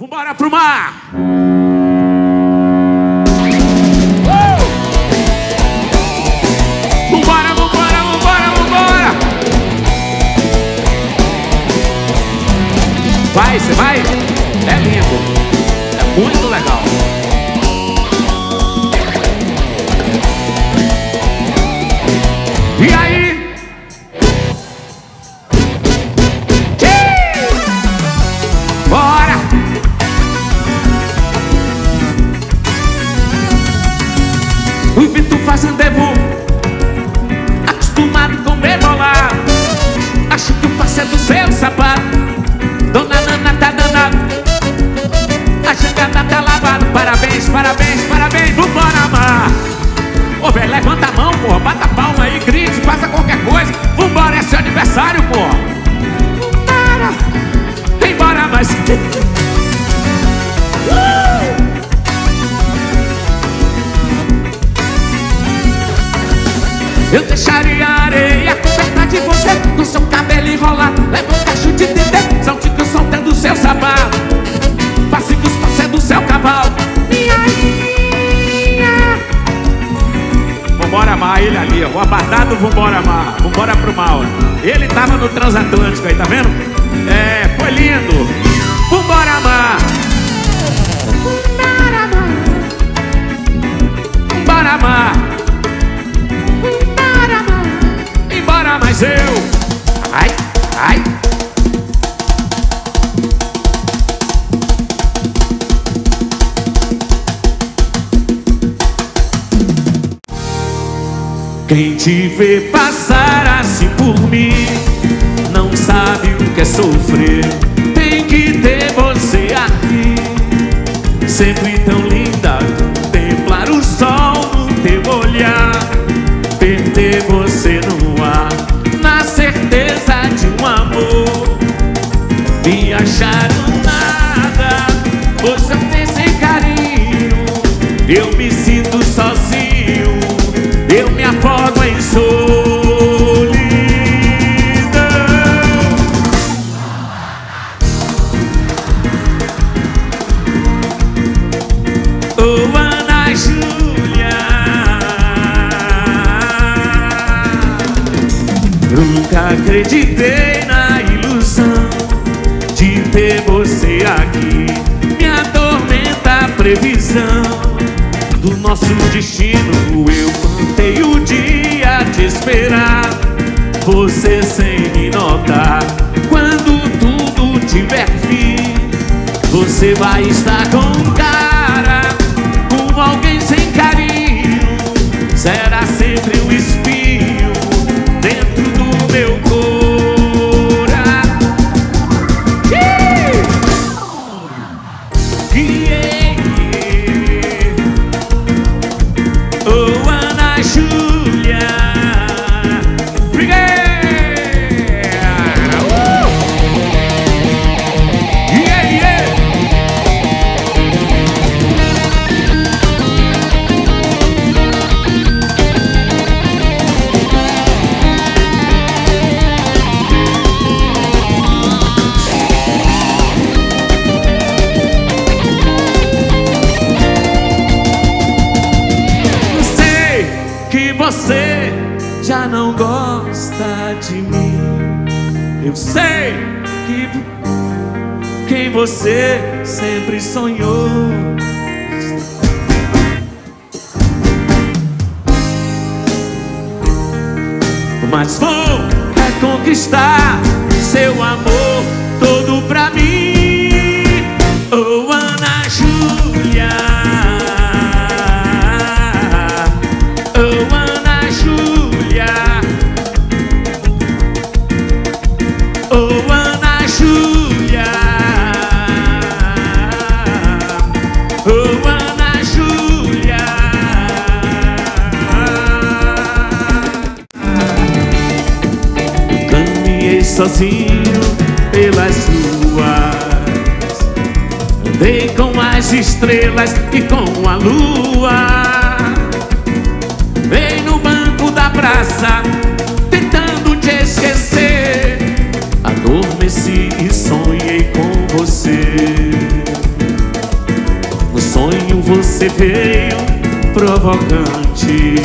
Vambora pro mar! Vambora, vambora, vambora, vambora! Vai, você vai? É lindo! É muito legal! E aí? O Vito fazendeiro, acostumado com rebolar, acho que o parceiro do seu sapato, Dona Nana tá danada, a jangada tá lavada. Parabéns, parabéns, parabéns, vambora amar. Ô velho, levanta a mão, porra, bata a palma aí, grite, faça qualquer coisa. Vambora, é seu aniversário, porra. Vambora, vem embora, mas... Eu deixaria a areia coberta de você, com seu cabelo enrolado, levanta chute de dedo, saltico soltando seu sapato, passicos torcendo seu cavalo. Minha. Vambora amar ele ali, ó, o abadado vambora amar, vambora pro mal. Ele tava no transatlântico aí, tá vendo? É, foi lindo. Vambora amar. Vambora amar. Vambora amar. Mas eu, ai, ai. Quem te vê passar assim por mim não sabe o que é sofrer. Tem que ter você aqui, sempre tão linda, templar o sol no teu olhar, perder você no ar, na certeza de um amor me acharam nada. Você tem sem carinho, eu me sinto sozinho, eu me afogo em solidão. Oh, Ana Júlia, nunca acreditei na ilusão de ter você aqui. Me atormenta a previsão do nosso destino. Eu plantei o dia de esperar você sem me notar. Quando tudo tiver fim, você vai estar com um cara, com alguém sem carinho. Será sempre um espinho dentro do meu coração. Oh, Ana Júlia, você já não gosta de mim. Eu sei que quem você sempre sonhou. Mas vou reconquistar seu amor todo pra mim. Oh, Ana Júlia, oh, Ana Júlia, oh, Ana Júlia, oh, Ana Júlia. Caminhei sozinho pelas ruas, andei com as estrelas e com a lua. Praça, tentando te esquecer, adormeci e sonhei com você. Você veio provocante,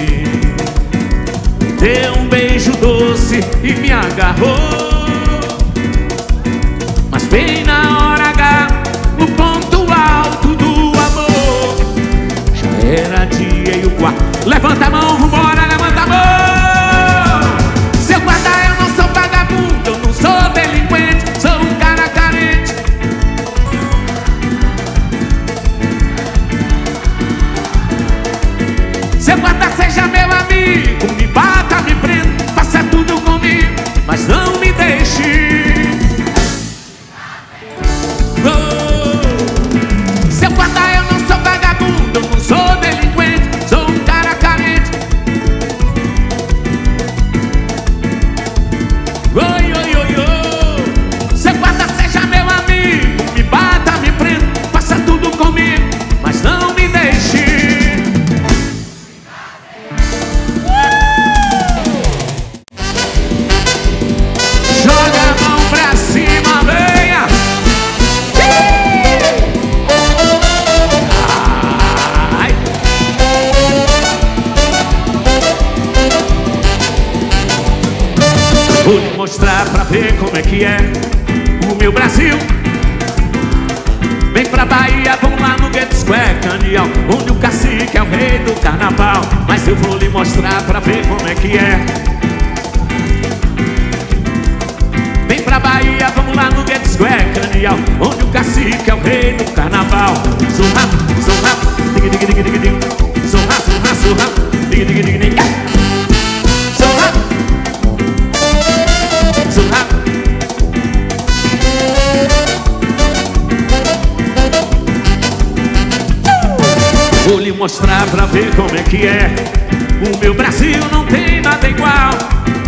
deu um beijo doce e me agarrou. Mas bem na hora H, no ponto alto do amor, já era dia e o quarto. Levanta a mão, vambora, levanta a mão. Se eu guardar, eu não sou vagabundo, eu não sou delinquente, sou um cara carente. Se eu guardar, seja meu amigo, me bata, me prenda, faça tudo comigo, mas não me deixe. O meu Brasil, vem pra Bahia, vamos lá no Get Square, Canhão, onde o cacique é o rei do carnaval. Mas eu vou lhe mostrar pra ver como é que é. Vem pra Bahia, vamos lá no Get Square, Canhão, onde o cacique é o rei do carnaval. Zorra, zorra, dig dig dig dig dig, zorra, zorra, zorra, dig dig dig dig, zorra, zorra. Vou lhe mostrar pra ver como é que é. O meu Brasil não tem nada igual.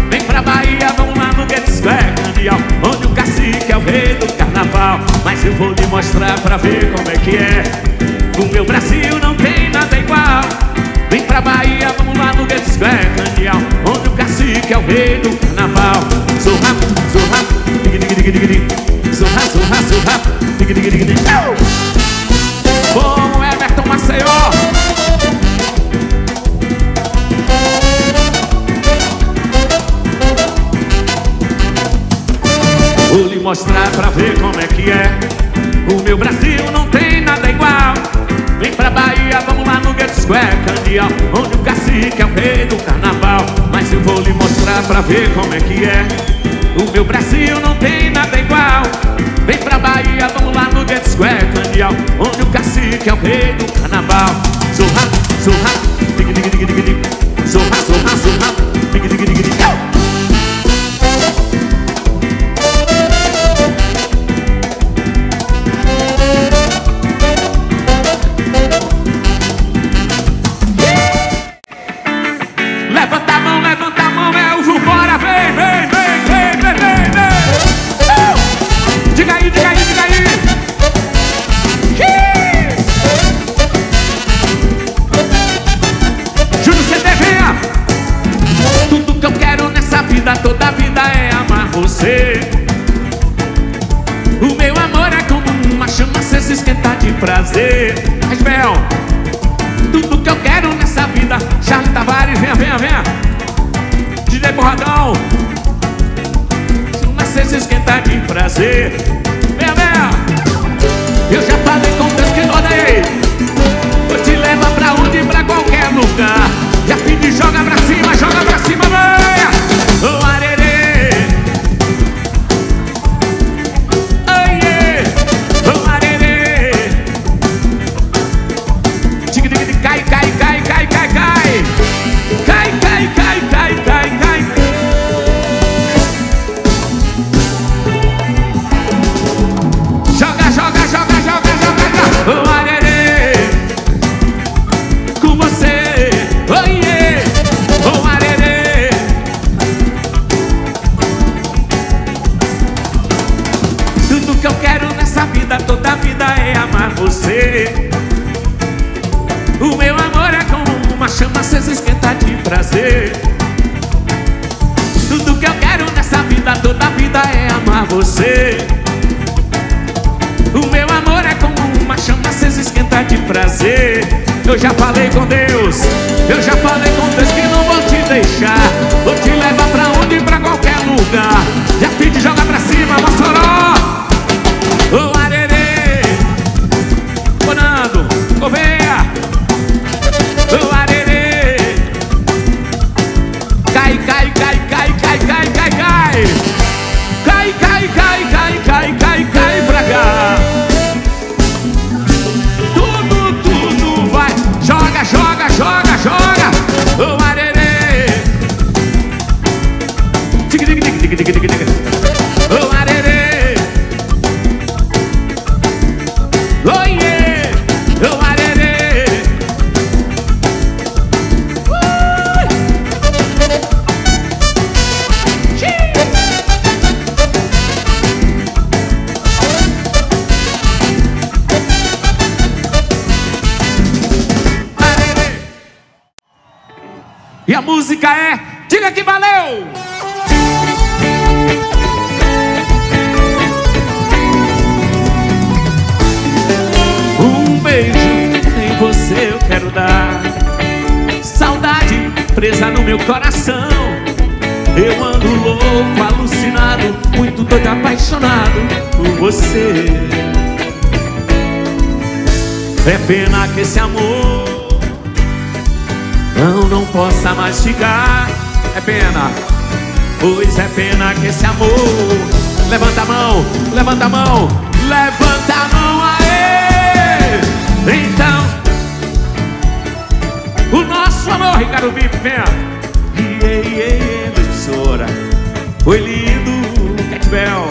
Vem pra Bahia, vamos lá no Get Square, Candial, onde o cacique é o rei do carnaval. Mas eu vou lhe mostrar pra ver como é que é. O meu Brasil não tem nada igual. Vem pra Bahia, vamos lá no Get Square, Candial, onde o cacique é o rei do carnaval. Zorra, zorra, dig dig dig dig dig, zorra, zorra, zorra, dig dig dig dig. Como é Bertão Maceió? Vou lhe mostrar pra ver como é que é. O meu Brasil não tem nada igual. Vem pra Bahia, vamos lá no Get Square, Candial, onde o cacique é o rei do carnaval. Mas eu vou lhe mostrar pra ver como é que é. O meu Brasil não tem nada igual. Vem pra Bahia, vamos lá no Get Square, Candial, onde o cacique é o rei do carnaval. Zorra, zorra, dig dig dig dig dig, zorra, zorra, zorra, dig dig dig dig. Levanta a mão, é o Vambora, vem, vem, vem, vem, vem, vem, vem. Diga aí, diga aí, diga aí. Juro que você venha. Tudo que eu quero nessa vida, toda vida é amar você. O meu amor é como uma chama, cê se esquenta de prazer. Mas, Bel, tudo que eu quero nessa vida, Charlie Tavares, venha, venha, venha. DJ Borradão, não sei se esquentar de prazer. Vem, vem. Eu já falei com Deus que não dei. Eu te levo pra onde, pra qualquer lugar. Já pedi, joga pra cima, venha. Oh, arerê. Oh, yeah. Oh, arerê. Tigre, tigre, cai, cai, cai, cai, cai, cai. Cai, cai, cai, cai, cai. Toda vida é amar você. O meu amor é como uma chama, cê se esquenta de prazer. Tudo que eu quero nessa vida, toda vida é amar você. O meu amor é como uma chama, cê se esquenta de prazer. Eu já falei com Deus, eu já falei com Deus que não vou te deixar. Vou te levar pra onde? Pra qualquer lugar. Já pedi, joga pra cima, Mossoró, ô arerê, ô Nando, ô Veia, ô arerê. Cai, cai, cai, cai, cai, cai, cai, cai. Cai, cai, cai, cai, cai, cai, cai pra cá. Joga, joga, joga, ô arerê. Tic, tic, tic, tic, tic, tic, tic. Ô arerê. Oiê, ô arerê. E a música é Diga Que Valeu! Um beijo em você eu quero dar. Saudade presa no meu coração. Eu ando louco, alucinado, muito doido, apaixonado por você. É pena que esse amor não possa mais ficar. É pena, pois é pena que esse amor. Levanta a mão, levanta a mão, levanta a mão, aê! Então, o nosso amor, Ricardo Bibi, pena. Iê, professora. Foi lindo, Cat Bell,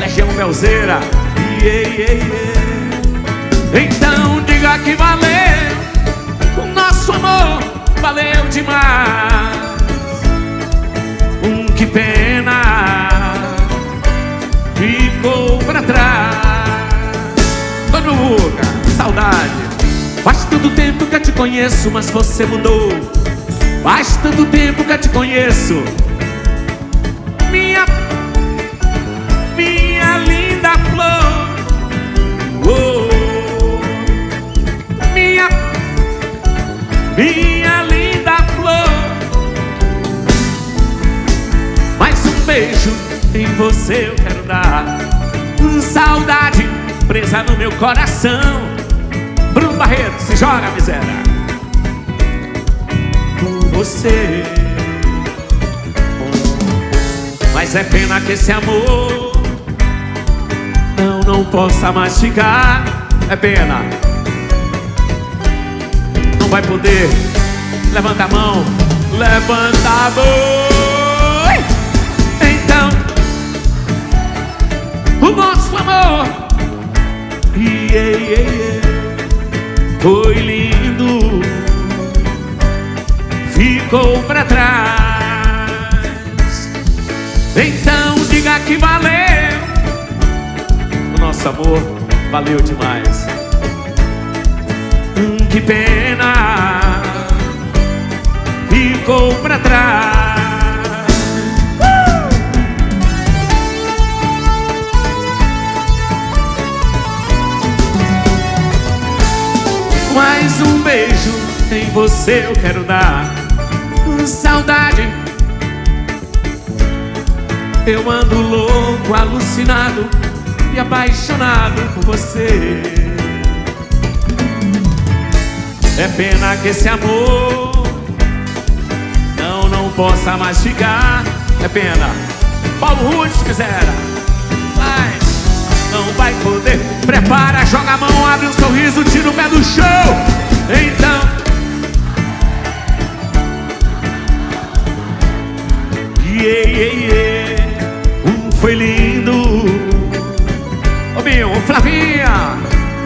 Legião Belzeira. Iê. Então, diga que valeu. Nosso amor valeu demais. Que pena ficou pra trás. Todo mundo, saudade. Faz tanto tempo que eu te conheço, mas você mudou. Faz tanto tempo que eu te conheço, minha linda flor. Minha linda flor. Mais um beijo em você eu quero dar. Saudade presa no meu coração. Bruno Barreto, se joga, miséria. Por você. Mas é pena que esse amor não possa mais ficar. É pena, vai poder. Levanta a mão, levanta a mão. Então, o nosso amor, foi lindo, ficou pra trás. Então diga que valeu. O nosso amor valeu demais. Que pena ficou pra trás. Mais um beijo em você eu quero dar. Saudade, eu ando louco, alucinado e apaixonado por você. É pena que esse amor não possa mais ficar. É pena, Paulo Rudes, se quiser, mas não vai poder. Prepara, joga a mão, abre um sorriso, tira o pé do chão. Então, foi lindo. Ô meu, Flavinha,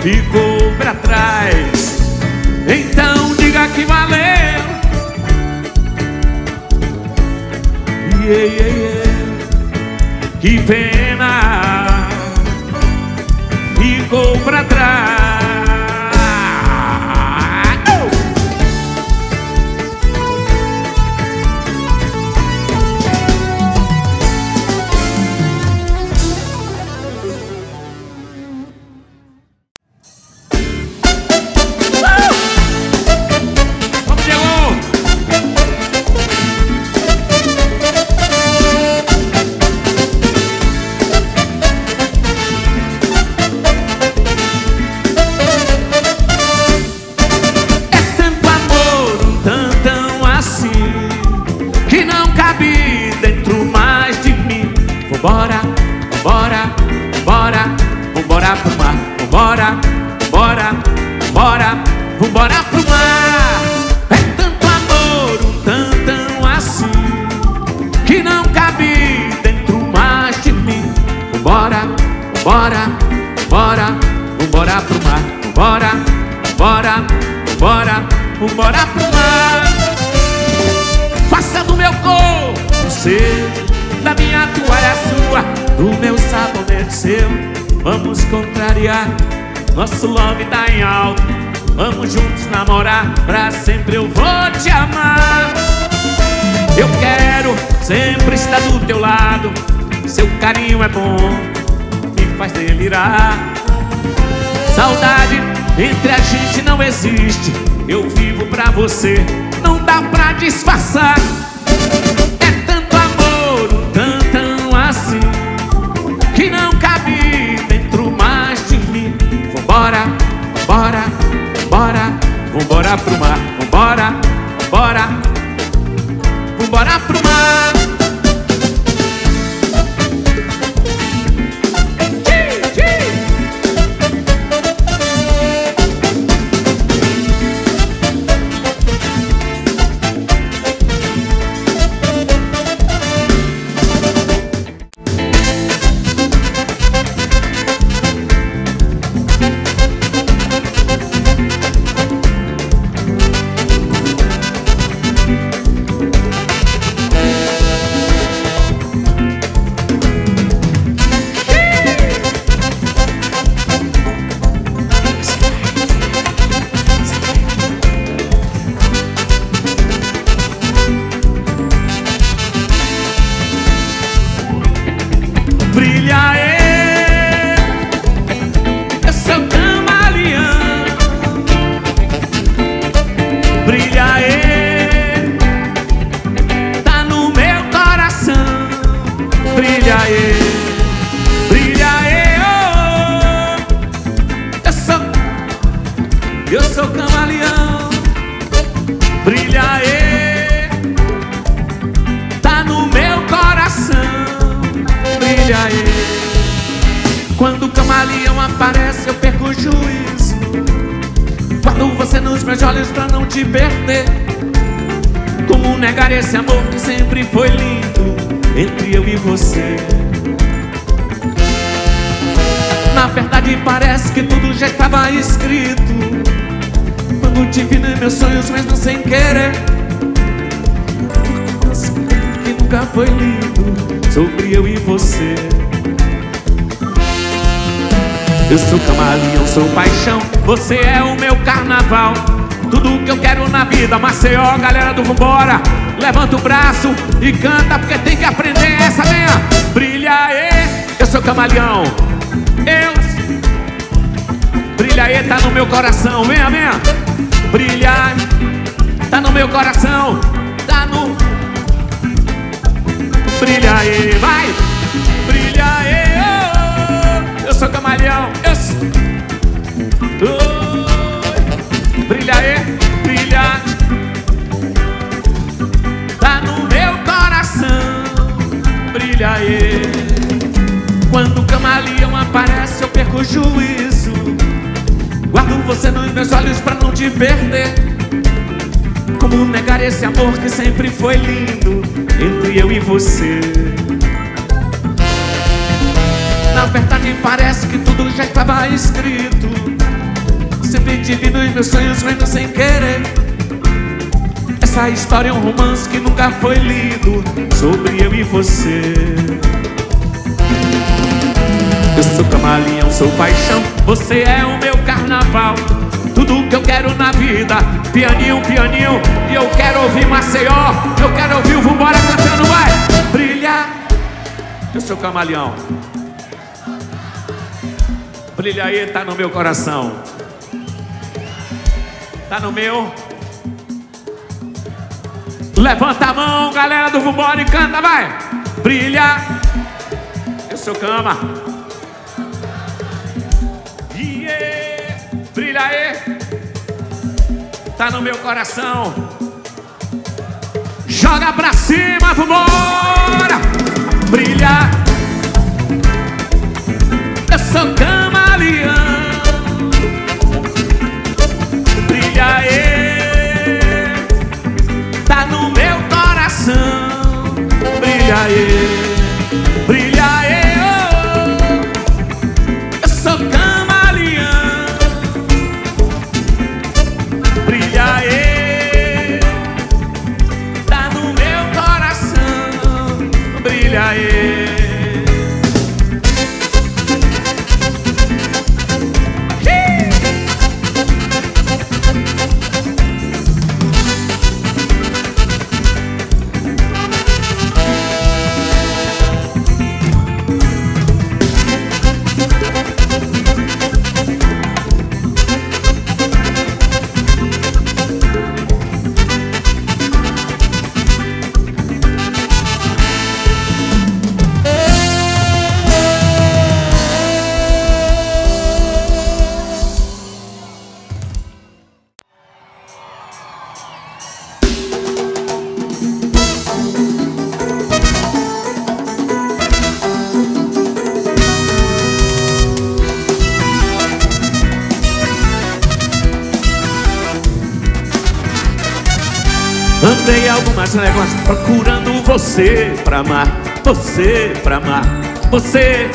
ficou pra trás. Então diga que valeu. Que pena ficou pra trás. Bora, bora, bora, vambora pro mar. É tanto amor, um tantão assim, que não cabe dentro mais de mim. Bora, bora, bora, vambora pro mar. Bora, bora, bora, vambora pro mar. Faça do meu corpo seu, da minha toalha sua, do meu sabonete seu. Vamos contrariar, nosso love tá em alto. Vamos juntos namorar, pra sempre eu vou te amar. Eu quero sempre estar do teu lado, seu carinho é bom, me faz delirar. Saudade entre a gente não existe, eu vivo pra você, não dá pra disfarçar. É tanto amor, um tantão assim, que não cabe dentro mais de mim. Vambora, vambora, vambora, vambora pro mar. Vambora, vambora, vambora pro mar. Quando o camaleão aparece eu perco o juízo, guardo você nos meus olhos pra não te perder. Como negar esse amor que sempre foi lindo entre eu e você? Na verdade parece que tudo já estava escrito, quando te vi nos meus sonhos mesmo sem querer. Que nunca foi lindo sobre eu e você. Eu sou camaleão, sou paixão, você é o meu carnaval. Tudo que eu quero na vida, Maceió, galera do Vambora, levanta o braço e canta, porque tem que aprender essa lenha. Brilha, e eu sou camaleão, eu... Brilha, e tá no meu coração, venha, venha. Brilha, tá no meu coração, tá no... Brilha, e vai. Brilha, e eu sou camaleão, eu sou... Oh, brilha, e brilha, tá no meu coração. Brilha, e quando o camaleão aparece eu perco o juízo, guardo você nos meus olhos pra não te perder. Como negar esse amor que sempre foi lindo entre eu e você? Na verdade parece que tudo já estava escrito, sempre tive nos meus sonhos mesmo sem querer. Essa história é um romance que nunca foi lido sobre eu e você. Eu sou camaleão, sou paixão, você é o meu carnaval. Tudo que eu quero na vida, pianinho, pianinho. E eu quero ouvir Maceió, eu quero ouvir o Vambora cantando, vai. Brilha, eu sou camaleão. Brilha, aí, tá no meu coração. Tá no meu. Levanta a mão, galera do Vambora, e canta, vai. Brilha, eu sou cama. Yeah. Brilha, aí, tá no meu coração. Joga pra cima, Vambora. Brilha, eu sou cama. Camaleão, dei algumas léguas procurando você pra amar, você pra amar. Você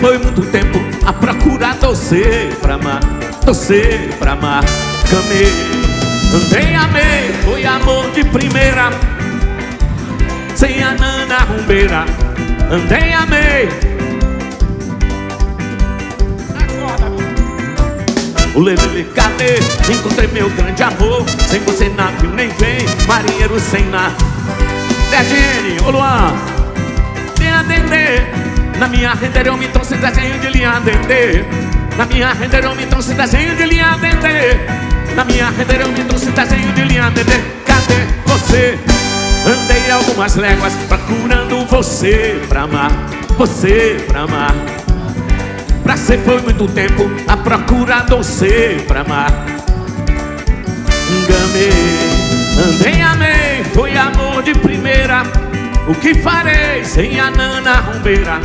foi muito tempo a procurar você pra amar, você pra amar. Camei, andei, amei, foi amor de primeira, sem a nana rumbeira. Andei, amei. O lelele, cadê? Encontrei meu grande amor. Sem você navio nem vem, marinheiro sem nada. Dedinho, ô Luan, linha dendê. Na minha rendeirão me trouxe desenho de linha dendê. Na minha rendeirão me trouxe desenho de linha dendê. Na minha rendeirão me trouxe desenho de linha dendê. Cadê você? Andei algumas léguas procurando você pra amar, você pra amar. Pra ser foi muito tempo a procurar você pra amar. Enganei, andei, amei, foi amor de primeira. O que farei sem a nana rumbeira?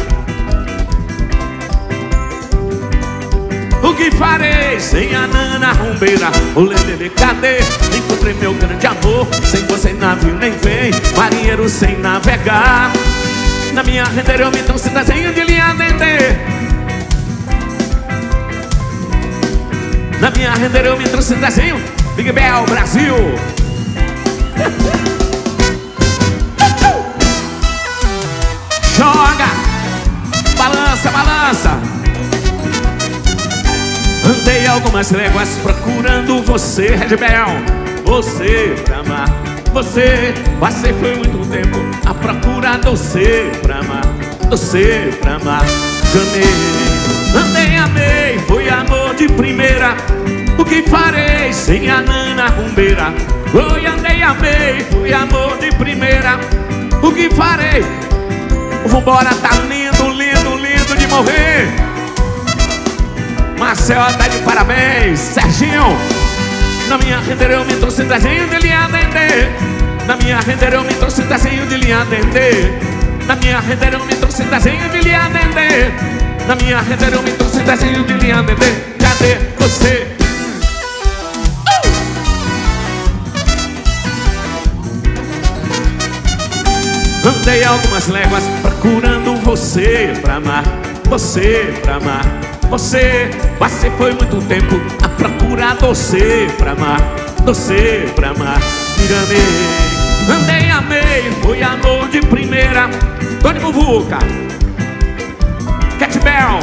O que farei sem a nana rumbeira? O lelele, cadê? Encontrei meu grande amor. Sem você navio nem vem, marinheiro sem navegar. Na minha rendeira eu me trouxe desenho de linha dendê. Na minha rendeira eu me trouxe desenho, Big Bel Brasil. Joga, balança, balança. Andei algumas léguas procurando você, Red Bel. Você pra amar, você. Passei foi muito tempo a procurar você pra amar, você pra amar. Ganhei, andei, amei, foi amor de primeira. O que farei sem a nana rumbeira? Oi, andei, amei, fui amor de primeira. O que farei? Vambora, tá lindo, lindo, lindo de morrer. Marcel tá de parabéns, Serginho. Na minha rendeira eu me trouxe desenho de linha dendê. Na minha rendeira eu me trouxe desenho de linha dendê. Na minha rendeira eu me trouxe desenho de linha dendê. Na minha rendeira eu me trouxe desenho de linha dendê. Cadê você? Andei algumas léguas procurando você pra amar, você pra amar. Você foi muito tempo a procurar você pra amar, você pra amar. Enganei, andei, amei, foi amor de primeira. Tony Muvuca, Cat Bell,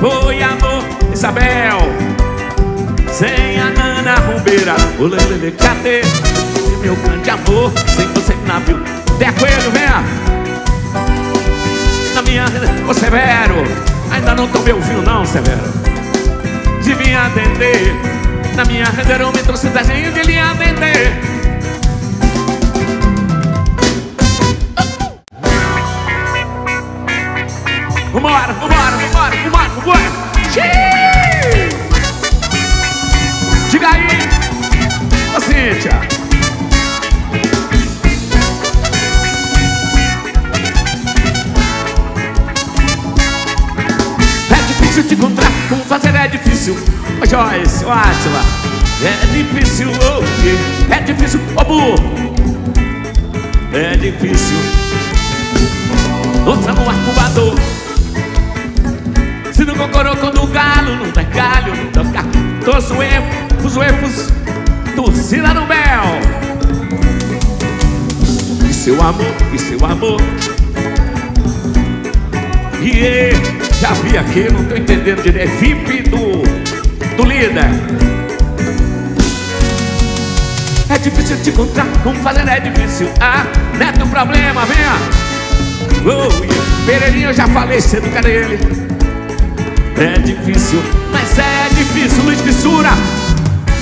foi amor, Isabel. Sem a nana rumbeira, o lelele, cadê? Meu grande amor, sem você navio. Até coelho, vem. Na minha... Ô Severo, ainda não tomei o vinho não, Severo. De linha dendê. Na minha rendeira eu me trouxe desenho de linha dendê. Vambora, vambora, vambora, vambora, vambora. Diga aí, ô Cíntia. É difícil te encontrar, como fazer é difícil. Ô Joyce, ô Átila, é difícil, oh, yeah. É difícil, ô Bu, é difícil. Outra no arcubador. Se não concorou quando o galo, não dá galho, não dá caco. Todos os erros, torcida no Bel. E seu amor, e seu amor. Yeah. Já vi aqui, não tô entendendo direito. É VIP do líder. É difícil te encontrar, como fazer é difícil. Ah, não é teu problema, vem. Oh, yeah. Pereirinho, eu já falei cedo, cadê ele? É difícil, mas é difícil. Luiz Fissura,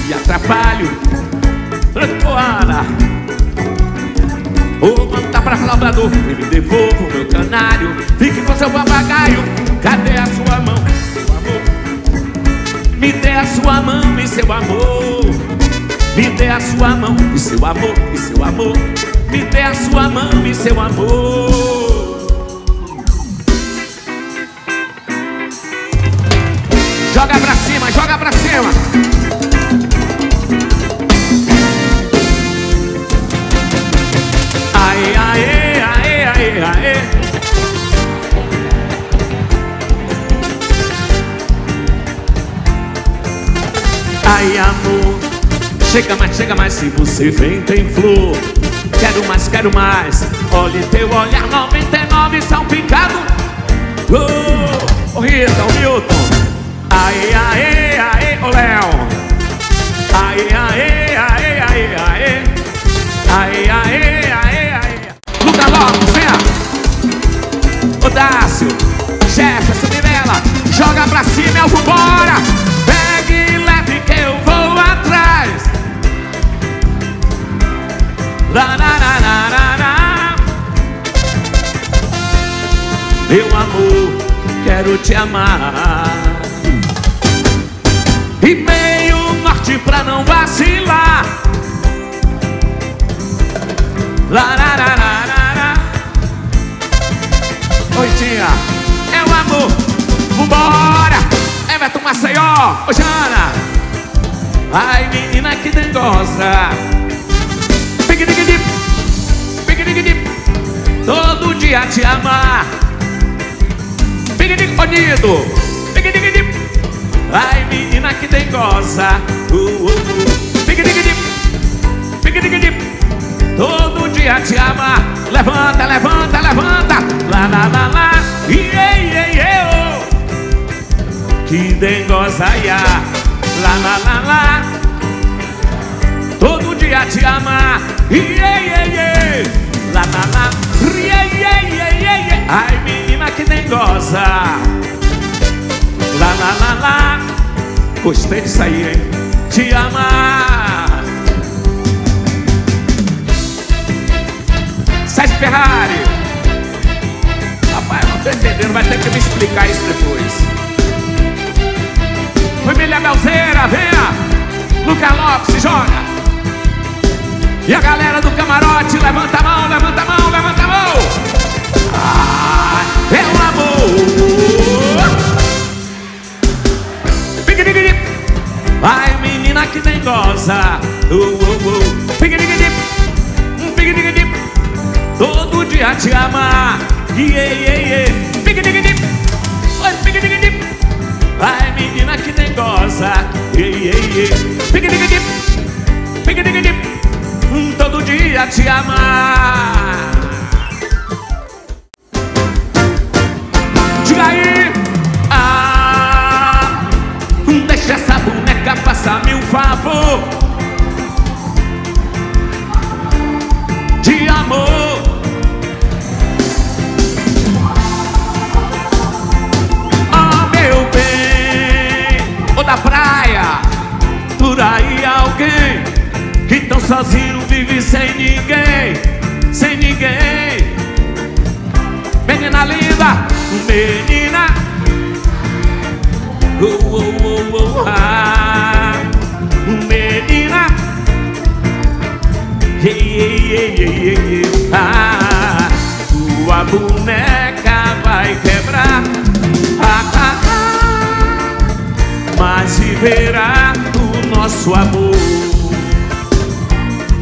me atrapalho. Ana, vou mandar pra labrador e me devolvo meu canário. Fique com seu papagaio, cadê a sua mão, seu amor? Me dê a sua mão e seu amor. Me dê a sua mão e seu amor, e seu amor. Me dê a sua mão e seu amor. Joga pra cima, joga pra cima. Ai, amor, chega mais, se você vem tem flor. Quero mais, olhe teu olhar 99 salpicado. Oh, Rita, o Milton. Aê, aê, aê, ô Léo. Aê, aê, aê, aê, aê. Aê, aê, aê, aê. Luta logo, vem. Ó. Ô Dácio, Jefferson, Mirela, joga pra cima, eu vou embora. Pegue leve que eu vou atrás. Lá, lá, lá, lá, lá, lá. Meu amor, quero te amar. E meio norte pra não vacilar. Lararararará. Oi, tia. É o amor. Vambora. Everton Maceió. Ô, Jana. Ai, menina que dengosa. Piqueniquidip. Piqueniquidip. Todo dia te amar. Piqueniquidip. Ô, Nido. Piqueniquidip. Ai, menina que dengosa. Piqueniquidip, piqueniquidip. Todo dia te ama. Levanta, levanta, levanta. Lá, lá, lá, lá. Iê, iê, iê, oh. Que dengosa, ia. Lá, lá, lá, lá. Todo dia te ama. Iê, iê, iê. Lá, lá, lá. Iê, iê, iê, iê, iê. Ai, menina que dengosa. Lá, lá, lá, lá. Gostei disso aí, hein? Te amar. Sérgio Ferrari. Rapaz, eu não tô entendendo. Vai ter que me explicar isso depois. Família Belzeira, vem. Lucas Lopes, se joga. E a galera do camarote, levanta a mão, levanta a mão, levanta a mão. Ah, é o amor. Ai, menina que nem goza. Piqueniquidip, piqueniquidip. Todo dia te amar. Iê, iê, iê. Piqueniquidip, oi, piqueniquidip. Ai, menina que nem goza. Iê, iê, iê. Piqueniquidip, piqueniquidip. Todo dia te amar. Diga aí. Ah, deixa essa boneca. Faça-me um favor de amor. Ah, oh, meu bem. Ou da praia. Por aí alguém que tão sozinho vive sem ninguém. Sem ninguém. Menina linda. Menina. Oh, oh, oh, oh, ah. Menina, yeah, yeah, yeah, yeah, yeah. Ah, tua boneca vai quebrar, ah, ah, ah. Mas viverá o nosso amor.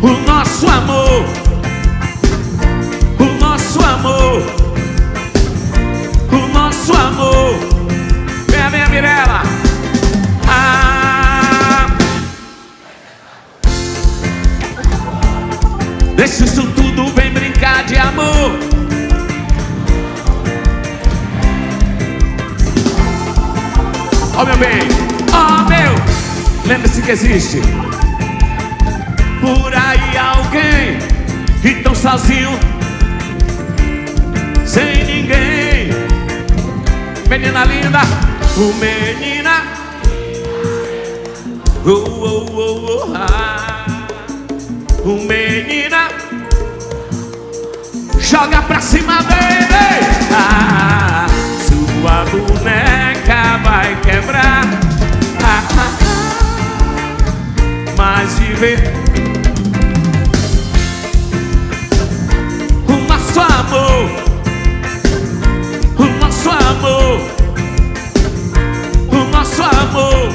O nosso amor. O nosso amor. O nosso amor. Vem, vem, Mirela. Ah, deixa isso tudo, vem brincar de amor. Ó, oh, meu bem, ó, oh, meu. Lembre-se que existe por aí alguém que tão sozinho, sem ninguém. Menina linda, o menina. Oh, oh, oh, oh, ah. O menina, joga pra cima, baby. Ah, sua boneca vai quebrar, ah, ah, ah. Mas viver o nosso amor. O nosso amor. O nosso amor.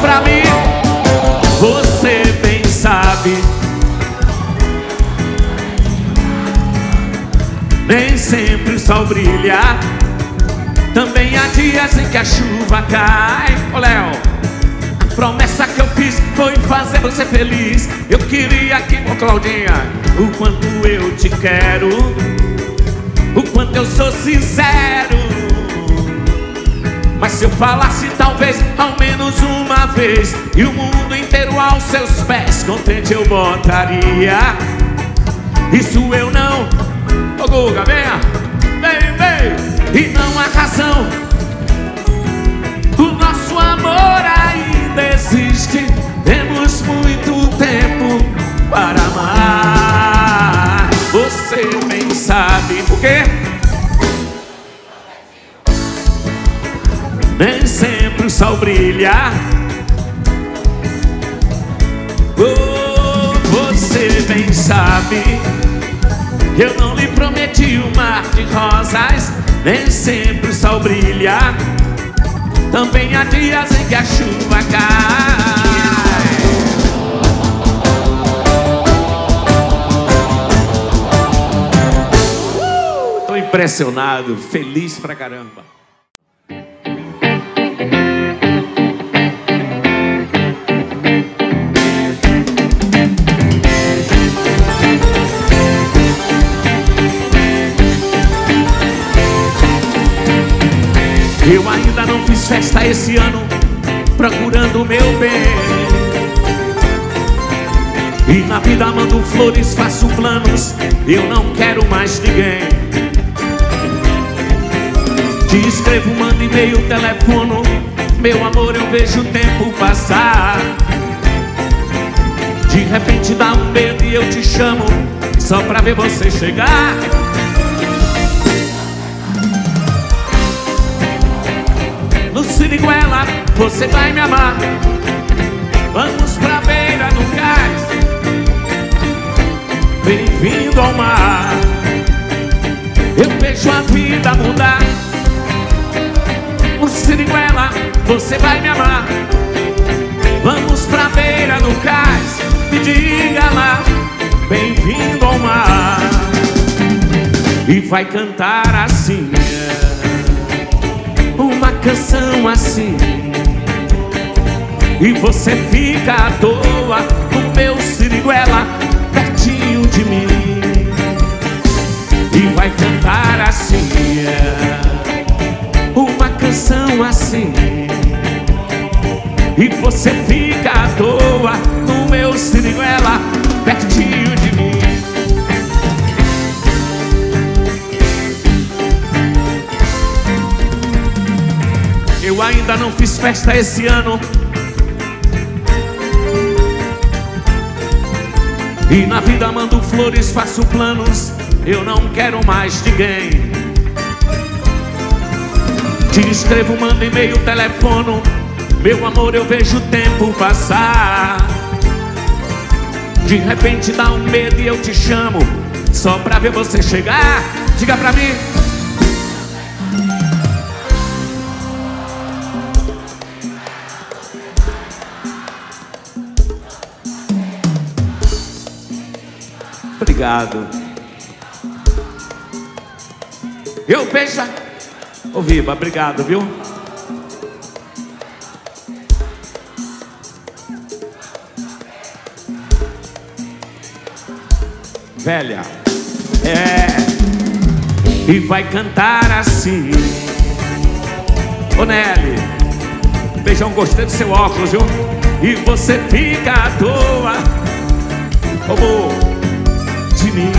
Pra mim, você bem sabe, nem sempre o sol brilha Também há dias em que a chuva cai. Ô Léo, a promessa que eu fiz foi fazer você feliz. Eu queria que, ô Claudinha, o quanto eu te quero, o quanto eu sou sincero. Mas se eu falasse talvez ao menos uma vez, e o mundo inteiro aos seus pés contente eu botaria. Isso eu não. Ô Guga, venha, vem, vem. E não há razão, o nosso amor ainda existe. Temos muito tempo para amar. Você bem sabe por quê? Nem sempre o sol brilha. Oh, você bem sabe, eu não lhe prometi um mar de rosas. Nem sempre o sol brilha. Também há dias em que a chuva cai. Tô impressionado, feliz pra caramba. Eu ainda não fiz festa esse ano, procurando o meu bem. E na vida mando flores, faço planos, eu não quero mais ninguém. Te escrevo, mando e-mail, telefono, meu amor, eu vejo o tempo passar. De repente dá um medo e eu te chamo, só pra ver você chegar. Siriguela, você vai me amar. Vamos pra beira do cais, bem-vindo ao mar. Eu vejo a vida mudar. No Siriguela, você vai me amar. Vamos pra beira do cais, me diga lá, bem-vindo ao mar. E vai cantar assim, uma canção assim, e você fica à toa no meu Siriguela, pertinho de mim. E vai cantar assim, uma canção assim, e você fica à toa no meu Siriguela, pertinho de mim. Eu ainda não fiz festa esse ano, e na vida mando flores, faço planos, eu não quero mais ninguém. Te escrevo, mando e-mail, telefono, meu amor, eu vejo o tempo passar. De repente dá um medo e eu te chamo, só pra ver você chegar. Diga pra mim. Obrigado. Eu vejo. Ô Viva, obrigado, viu? Velha. É. E vai cantar assim. Ô Nelly, beijão, gostei do seu óculos, viu? E você fica à toa, ô amor, de mim.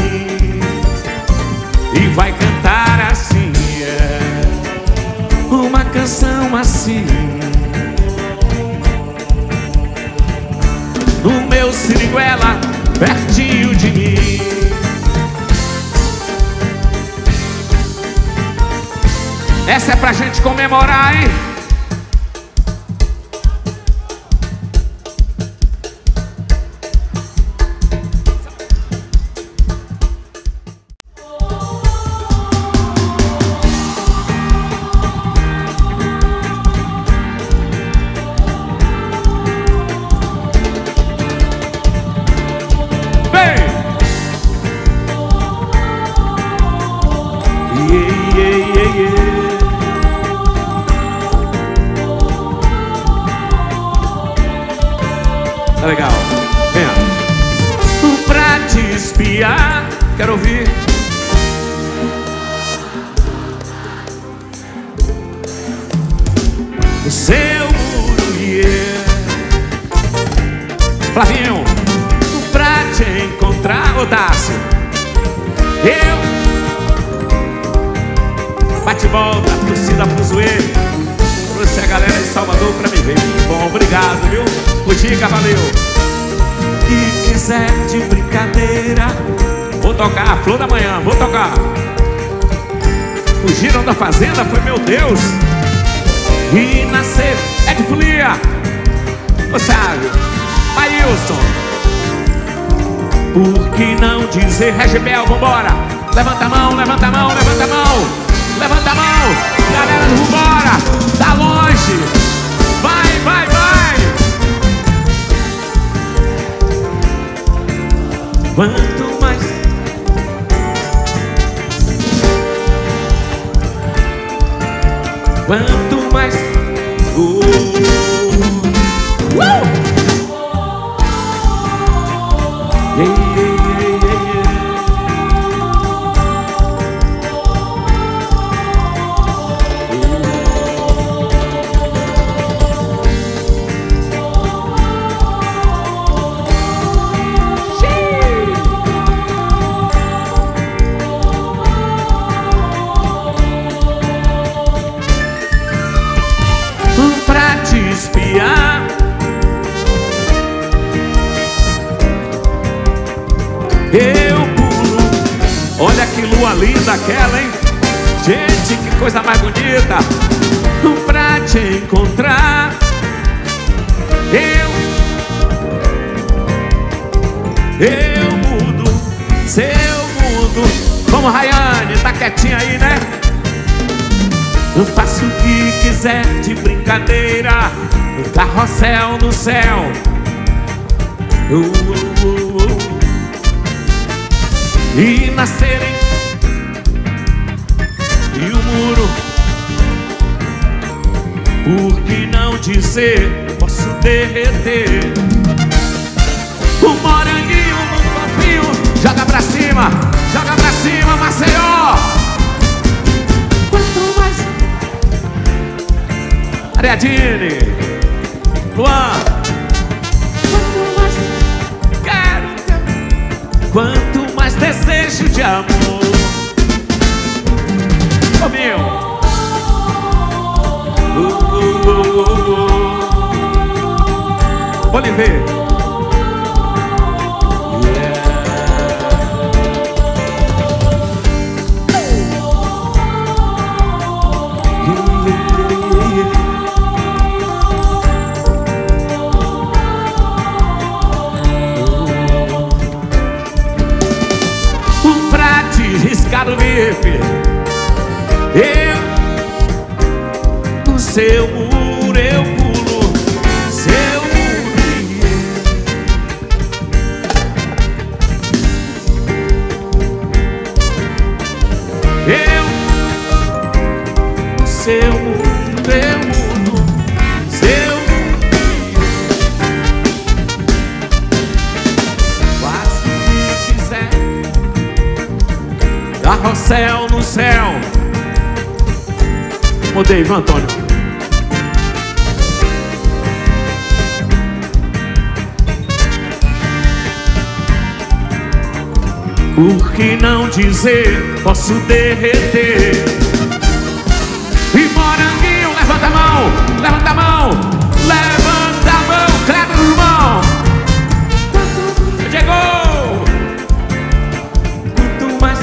E vai cantar assim, uma canção assim, no meu Siriguela, pertinho de mim. Essa é pra gente comemorar, hein? legal. Vem. Pra te espiar, quero ouvir. O seu muro e eu, Flavinho. Pra te encontrar, Odácio. Eu bate e volta, torcida pro zoeiro. Trouxe a galera de Salvador pra me ver. Bom, obrigado, viu? Pudica, valeu. E quiser de brincadeira, vou tocar, Flor da Manhã, vou tocar. Fugiram da fazenda, foi meu Deus. E nascer é de folia. Ô Sábio, Maílson. Por que não dizer Regibel, vambora. Levanta a mão, levanta a mão, levanta a mão. Levanta a mão, galera do Vambora, tá longe. Vai, vai, vai. Quanto mais eu pulo. Olha que lua linda aquela, hein? Gente, que coisa mais bonita. Pra te encontrar, eu mudo, seu mundo. Vamos, Rayane, tá quietinha aí, né? Eu faço o que quiser de brincadeira, no carrossel no céu. E nascerem e o muro. Por que não dizer, posso derreter? O moranguinho no papinho. Joga pra cima, Maceió. Quanto mais Ariadine, Luan. Quanto mais quero, quanto mais desejo de amor. Ô meu. Oliveira. Eu, o seu muro eu pulo, seu muro eu, o seu muro eu pulo, seu muro. Faço o que quiser, carrossel no céu. Mudei, Ivan Antônio. Por que não dizer, posso derreter? E moranguinho, levanta a mão, levanta a mão, levanta a mão, Cleber do Irmão. Chegou! Quanto mais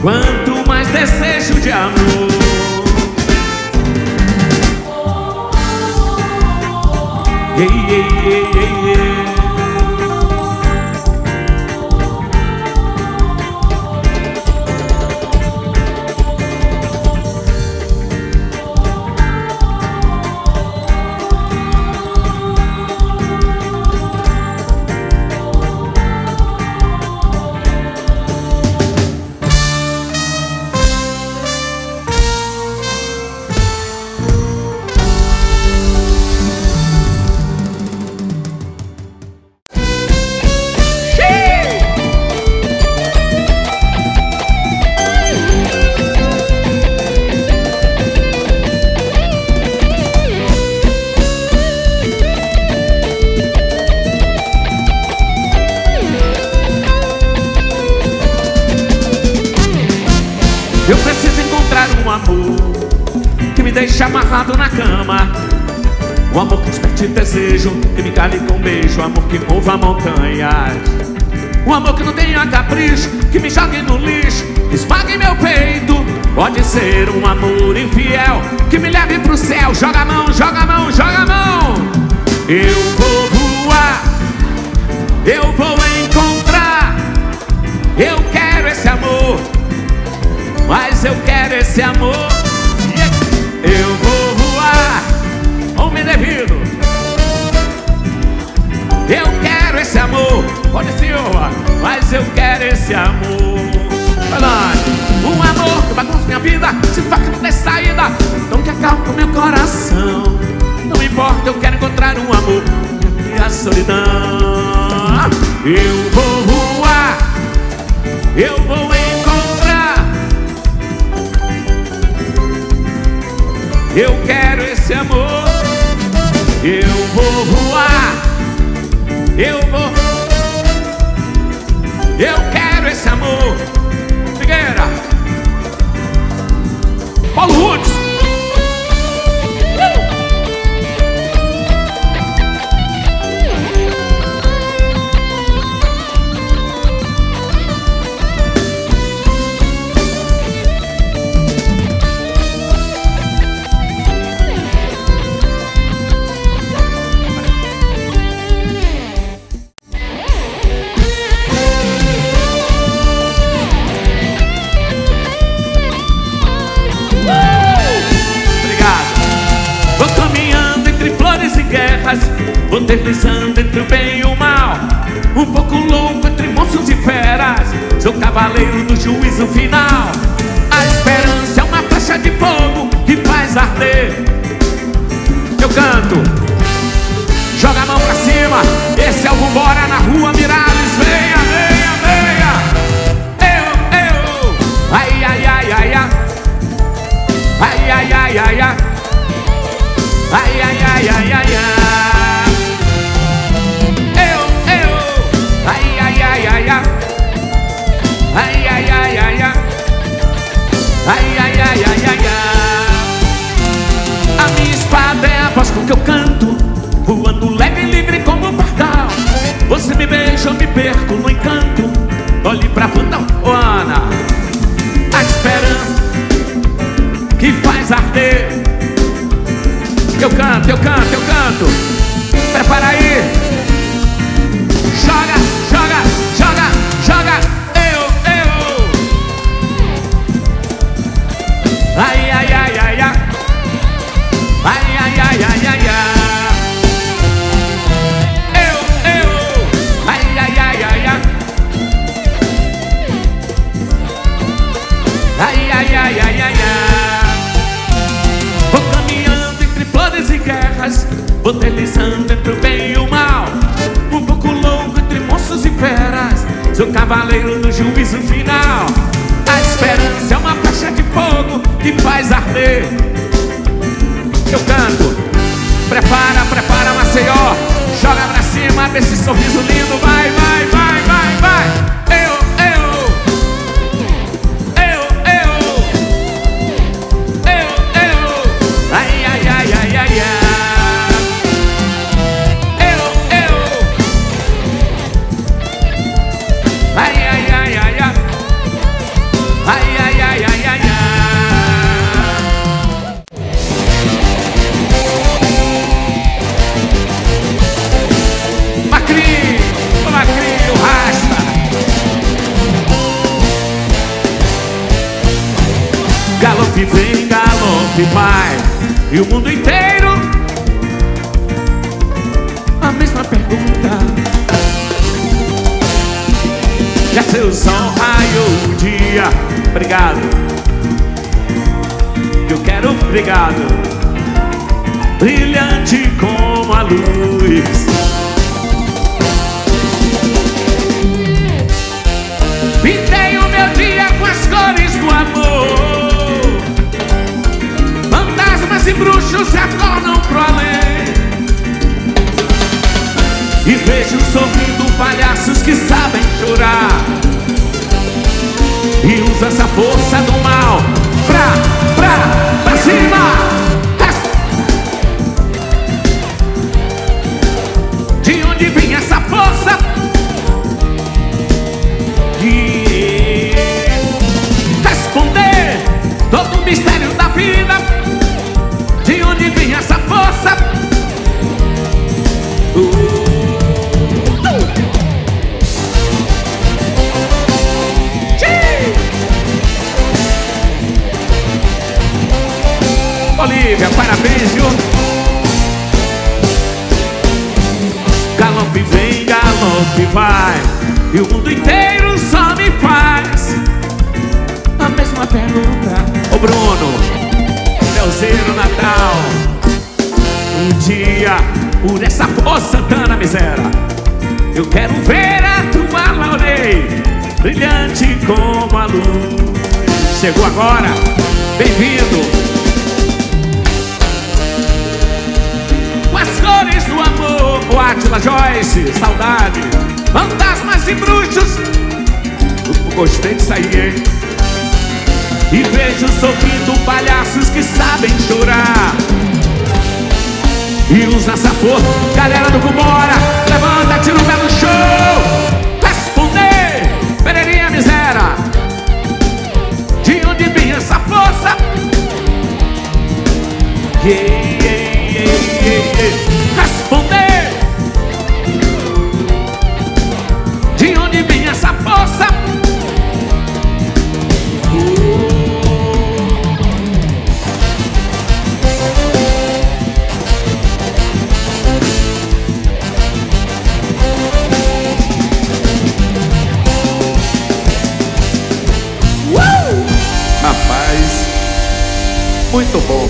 quanto mais desejo de amor. Ei, ei, ei, ei, Eu preciso encontrar um amor que me deixe amarrado na cama, um amor que desperte desejo, que me cale com um beijo, um amor que mova montanhas, um amor que não tenha capricho, que me jogue no lixo, que esmague meu peito. Pode ser um amor infiel que me leve pro céu. Joga a mão, joga a mão, joga a mão. Eu vou voar, eu vou encontrar. Eu quero esse amor, mas eu quero esse amor. Eu vou voar, homem devido. Eu quero esse amor, pode senhor, mas eu quero esse amor. Vai lá. Um amor que bagunça minha vida, se faca não tem saída, então que acalma o meu coração. Não importa, eu quero encontrar um amor e a solidão. Eu vou voar, eu vou encontrar. Eu quero esse amor. Eu vou voar, eu vou. Eu quero esse amor. Figueira, Paulo Rudes. Vou deslizando entre o bem e o mal, um pouco louco entre monstros e feras. Sou cavaleiro do juízo final. A esperança é uma flecha de fogo que faz arder. Eu canto. Joga a mão pra cima, esse é o Vambora na Rua Mirales. Venha, venha, venha. Eu ai, ai, ai, ai, ai. Ai, ai, ai, ai, ai. Ai, ai, ai, ai, ai, ai. A minha espada é a voz com que eu canto, voando leve e livre como um pardal. Você me beija, eu me perco no encanto. Olhe pra Ana, a esperança que faz arder. Eu canto, eu canto, eu canto. Prepara aí. Joga, joga, joga, joga. Ai, ai, ai, ai, ai. Ai, ai, ai, ai, ai, ai. Eu, ai, ai, ai, ai, ai. Ai, ai, ai, ai, ai, ai. Vou caminhando entre flores e guerras, vou deslizando entre o bem e o mal, um pouco louco entre monstros e feras. Sou cavaleiro do juízo final. A esperança é uma flecha de fogo que faz arder. Eu canto. Prepara, prepara, Maceió. Joga pra cima desse sorriso lindo. Vai, vai, vai, vai, vai. Eu. Ai, ai, ai, ai, ai, ai. Eu. Ai, ai, ai, ai, ai. Ai, ai, ai, ai, ai, ai. Macri, o Rasta. Galope vem, galope vai, e o mundo inteiro a mesma pergunta. Já seu sol raiou o dia. Obrigado. Eu quero, obrigado. Brilhante como a luz, pintei o meu dia com as cores do amor. Fantasmas e bruxos se acordam pro além, e vejo sorrindo palhaços que sabem chorar e usa essa força do mal igreja, parabéns, viu? Galope vem, galope vai, e o mundo inteiro só me faz a mesma pergunta. Ô Bruno, Leozeiro Natal, um dia, por essa força, Santana Misera, eu quero ver a tua laurei brilhante como a luz. Chegou agora, bem-vindo, com as cores do amor, o Átila Joyce, saudade, fantasmas e bruxos. Gostei de sair, hein? E vejo sorrindo palhaços que sabem chorar e usa sabor. Galera do Gomora, levanta, tira o pé no show. Responder, Pereirinha Misera, essa força. Yeah, yeah, yeah, yeah, yeah. Responder, de onde vem essa força? Muito bom,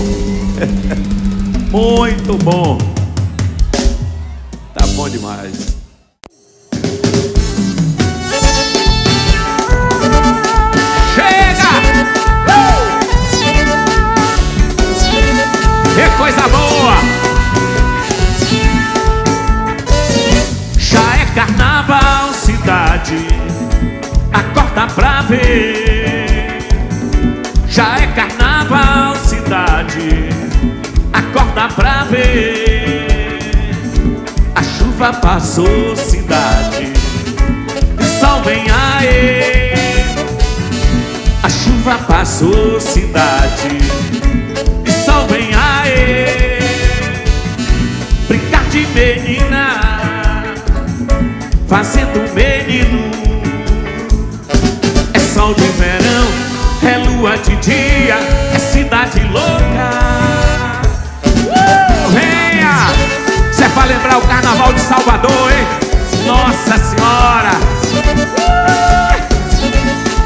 muito bom, tá bom demais. Chega! Que coisa boa! Já é carnaval, cidade, acorda pra ver. Já é carnaval, cidade, acorda pra ver. A chuva passou, cidade, e sol vem aí. A chuva passou, cidade, e sol vem aí. Brincar de menina, fazendo menino, é sol de verão, é lua de dia, é cidade louca. Venha! Você vai lembrar o carnaval de Salvador, hein? Nossa Senhora!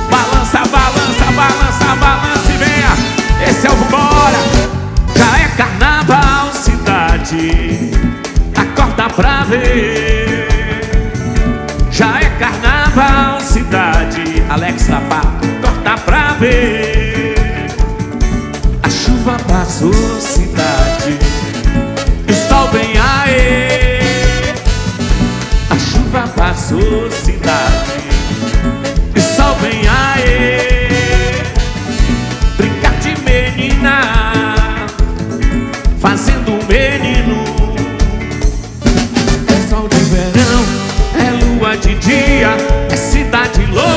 Balança, balança, balança, balança e venha! Esse é o Vambora! Já é carnaval, cidade, acorda pra ver. Já é carnaval, cidade, Alexa Pato, acorda pra ver. A chuva passou, cidade, e sol vem aí. A chuva passou, cidade, e sol vem aí. Brincar de menina, fazendo menino, é sol de verão, é lua de dia, é cidade louca.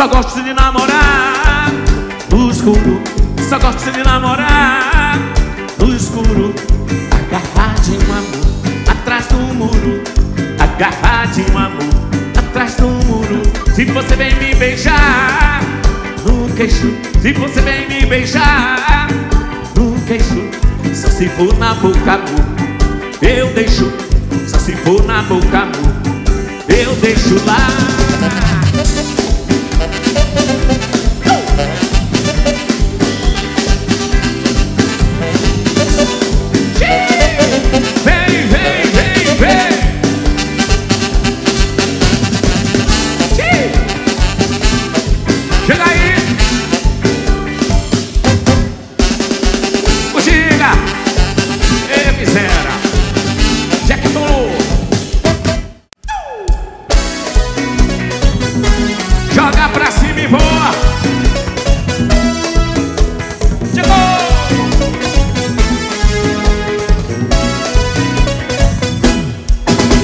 Só gosto de namorar no escuro. Só gosto de namorar no escuro. Agarradinho, amor, atrás do muro. Agarradinho, amor, atrás do muro. Se você vem me beijar no queixo, se você vem me beijar no queixo, só se for na boca, amor, eu deixo. Só se for na boca, amor, eu deixo lá.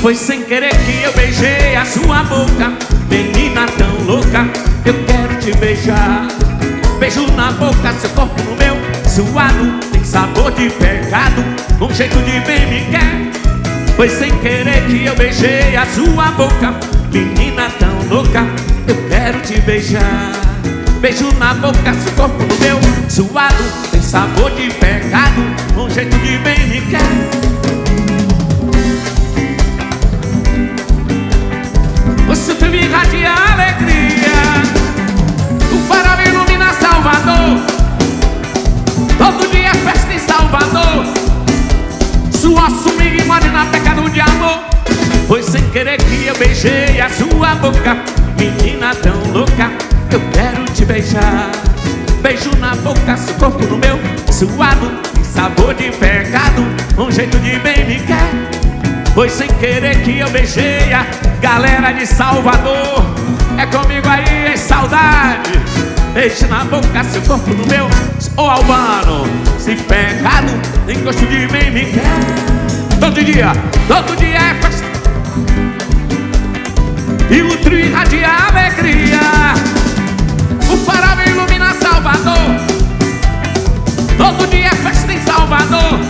Foi sem querer que eu beijei a sua boca, menina tão louca, eu quero te beijar. Beijo na boca, seu corpo no meu, suado, tem sabor de pecado, um jeito de bem me quer. Foi sem querer que eu beijei a sua boca, menina tão louca, eu quero te beijar. Beijo na boca, seu corpo no meu, suado, tem sabor de pecado, um jeito de bem me quer. Você me irradia alegria, o farol ilumina Salvador. Todo dia é festa em Salvador. Sua sumir e morre na pecado de amor. Foi sem querer que eu beijei a sua boca, menina tão louca, eu quero te beijar. Beijo na boca, seu corpo no meu, suado, sabor de pecado, um jeito de bem me quer. Foi sem querer que eu beijei a galera de Salvador. É comigo aí, em saudade. Beijo na boca, seu corpo no meu. Ô Albano, se pecado, tem gosto de mim, me quer. Todo dia é festa. E o trio irradia alegria. O farol ilumina Salvador. Todo dia é festa em Salvador.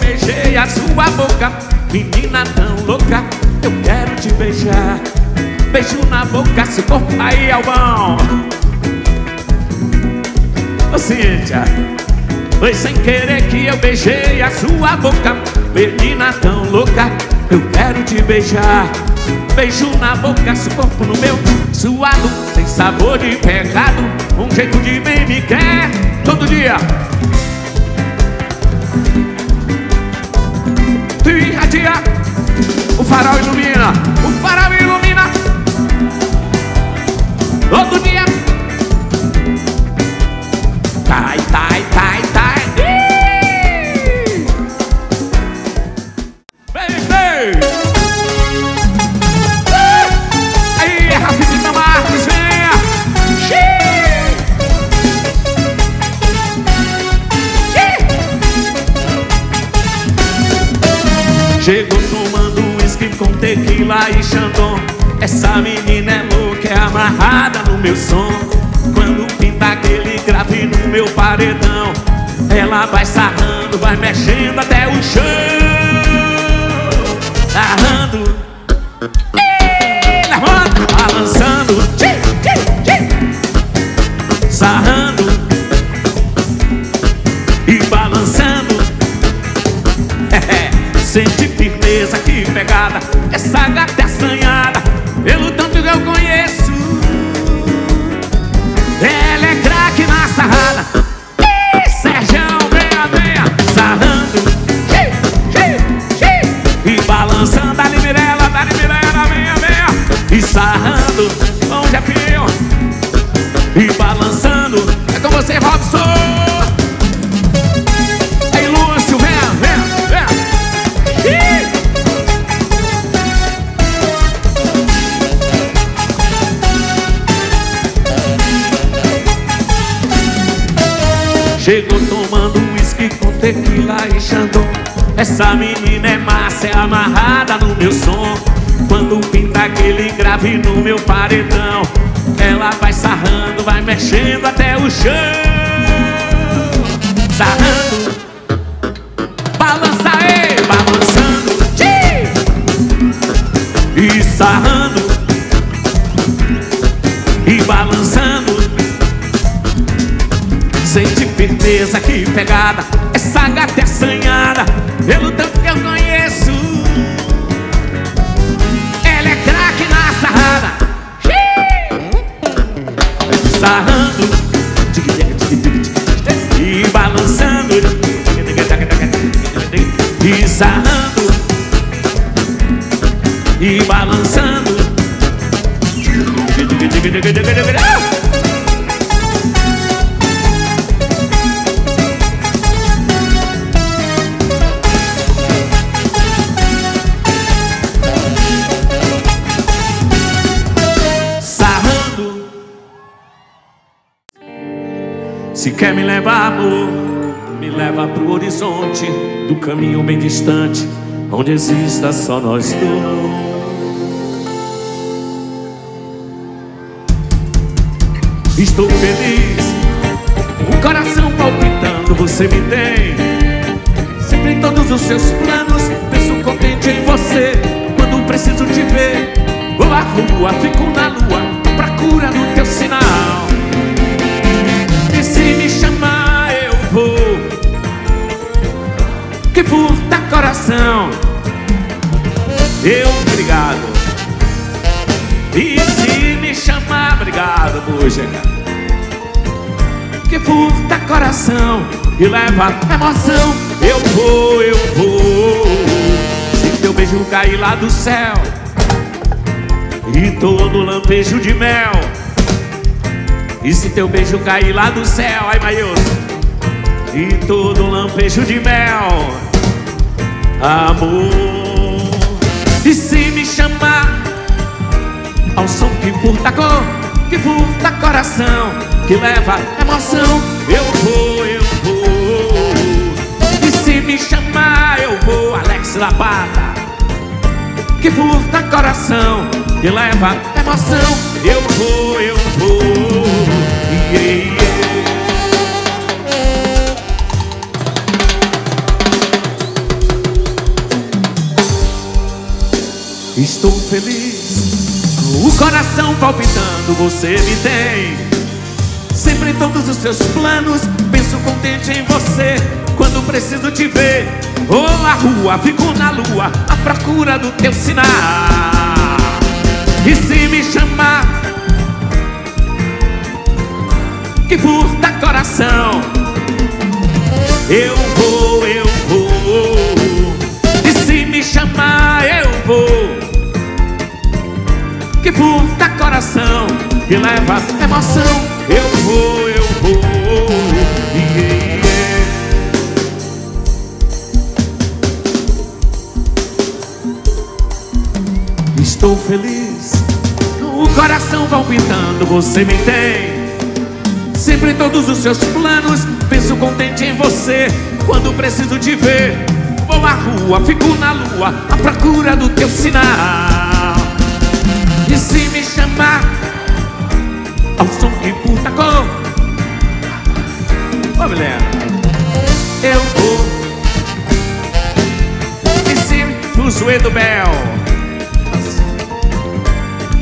Beijei a sua boca, menina tão louca, eu quero te beijar. Beijo na boca, seu corpo aí, Albão. Ô Cíntia, foi sem querer que eu beijei a sua boca, menina tão louca, eu quero te beijar. Beijo na boca, seu corpo no meu, suado, sem sabor de pecado, um jeito de bem me quer. Todo dia o farol ilumina, o farol ilumina. Todo dia. Tai, tai, tai, tai. Vem, vem. Aí, é Rafinha Marques, vem. Chegou tomando uísque com tequila e xandom. Essa menina é louca, é amarrada no meu som. Quando pinta aquele grave no meu paredão, ela vai sarrando, vai mexendo até o chão. Sarrando, levanta, balançando, sarrando e balançando. Sente firmeza, que pegada, essa gata é assanhada, pelo tanto que eu conheço. Ela é craque na sarrada. Ei, Serjão, venha, venha, sarrando e balançando. Dali Mirella, venha, venha, e sarrando, bom Jefinho, e balançando. É com você, Robson. Chegou tomando uísque com tequila e xandom. Essa menina é massa, é amarrada no meu som. Quando pinta aquele grave no meu paredão, ela vai sarrando, vai mexendo até o chão. Sarrando, balança aí, balançando, tchim! E sarrando, e balançando. Sente firmeza, que pegada, essa gata é assanhada, pelo tanto que eu conheço. Ela é craque na sarrada. Sarrando e balançando, e sarrando e balançando. Se quer me levar, amor, me leva pro horizonte do caminho bem distante, onde exista só nós dois. Estou feliz, o coração palpitando, você me tem. Sempre em todos os seus planos, penso contente em você. Quando preciso te ver, vou à rua, fico na lua, pra cura do teu sinal. Se me chamar eu vou, que furta coração. Eu obrigado. E se me chamar, obrigado vou chegar, que furta coração e leva emoção. Eu vou, eu vou. Se teu beijo cair lá do céu e todo lampejo de mel. E se teu beijo cair lá do céu, ai Maior, e todo lampejo de mel, amor. E se me chamar ao som que furta cor, que furta coração, que leva emoção, eu vou, eu vou. E se me chamar eu vou, Alex Labata, que furta coração, que leva emoção, eu vou, eu vou. Estou feliz, o coração palpitando, você me tem. Sempre em todos os seus planos, penso contente em você. Quando preciso te ver, vou à rua, fico na lua, à procura do teu sinal. E se me chamar, que furta coração, eu vou, eu vou. E se me chamar, eu vou, que furta coração, que leva emoção, eu vou, eu vou. Yeah, yeah. Estou feliz, o coração palpitando, você me tem. Sempre em todos os seus planos, penso contente em você. Quando preciso te ver, vou à rua, fico na lua, à procura do teu sinal. E se me chamar ao som que furta a cor, ô mulher, eu vou. E se no Zuedo Bel,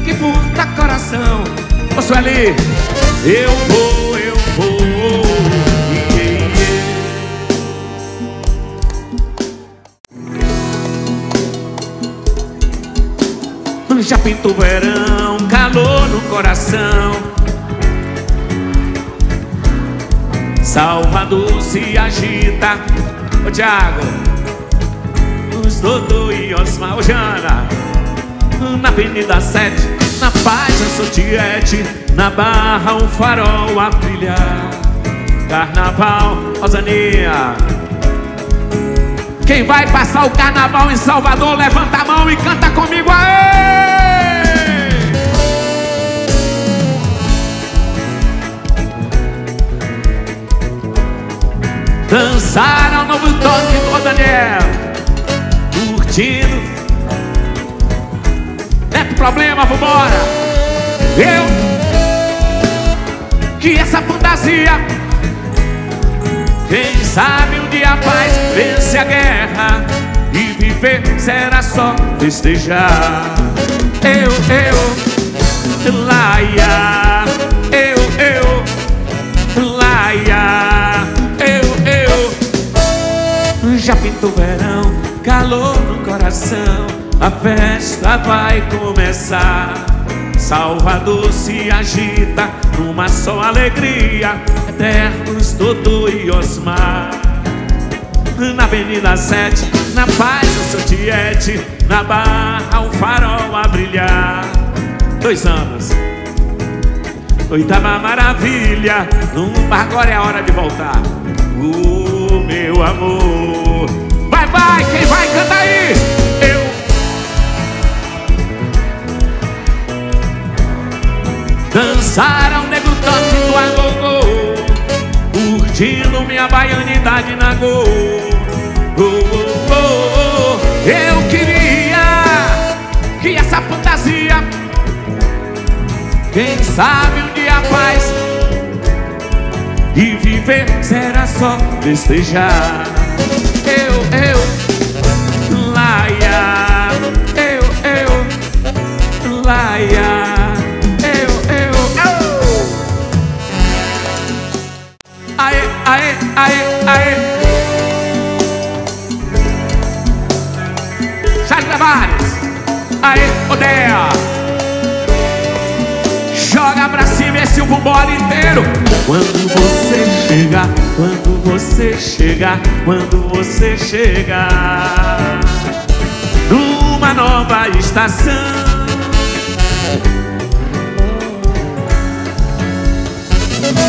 que furta coração, ô Sueli, eu vou. Já pinta o verão, calor no coração. Salvador se agita. Ô Thiago, os Dodô e Osmar, ô Jana. Na Avenida 7, na Paz, eu sou Tiete. Na Barra, um farol a brilhar. Carnaval, Osania. Quem vai passar o carnaval em Salvador, levanta a mão e canta comigo aí. Dançar ao novo toque do Daniel. sentido. É que problema, vambora. Eu que essa fantasia. Quem sabe um dia a paz vence a guerra e viver será só festejar. Eu laia. Eu laia. Eu já pinto o verão, calor no coração, a festa vai começar. Salvador se agita numa só alegria, eternos Dodô e Osmar. Na Avenida 7, na paz do seu tiete, na Barra o farol a brilhar. 2 anos, 8ª maravilha, agora é a hora de voltar. O meu amor. Vai, vai, quem vai, canta aí. Dançar ao negro tanto agogô, curtindo minha baianidade na go. Eu queria que essa fantasia, quem sabe um dia faz, e viver será só festejar. Eu laia. Eu laia. Aê, aê, aê. Charles Tavares. Aê, odeia. Joga pra cima esse vambora inteiro. Quando você chegar, quando você chegar, quando você chegar, numa nova estação.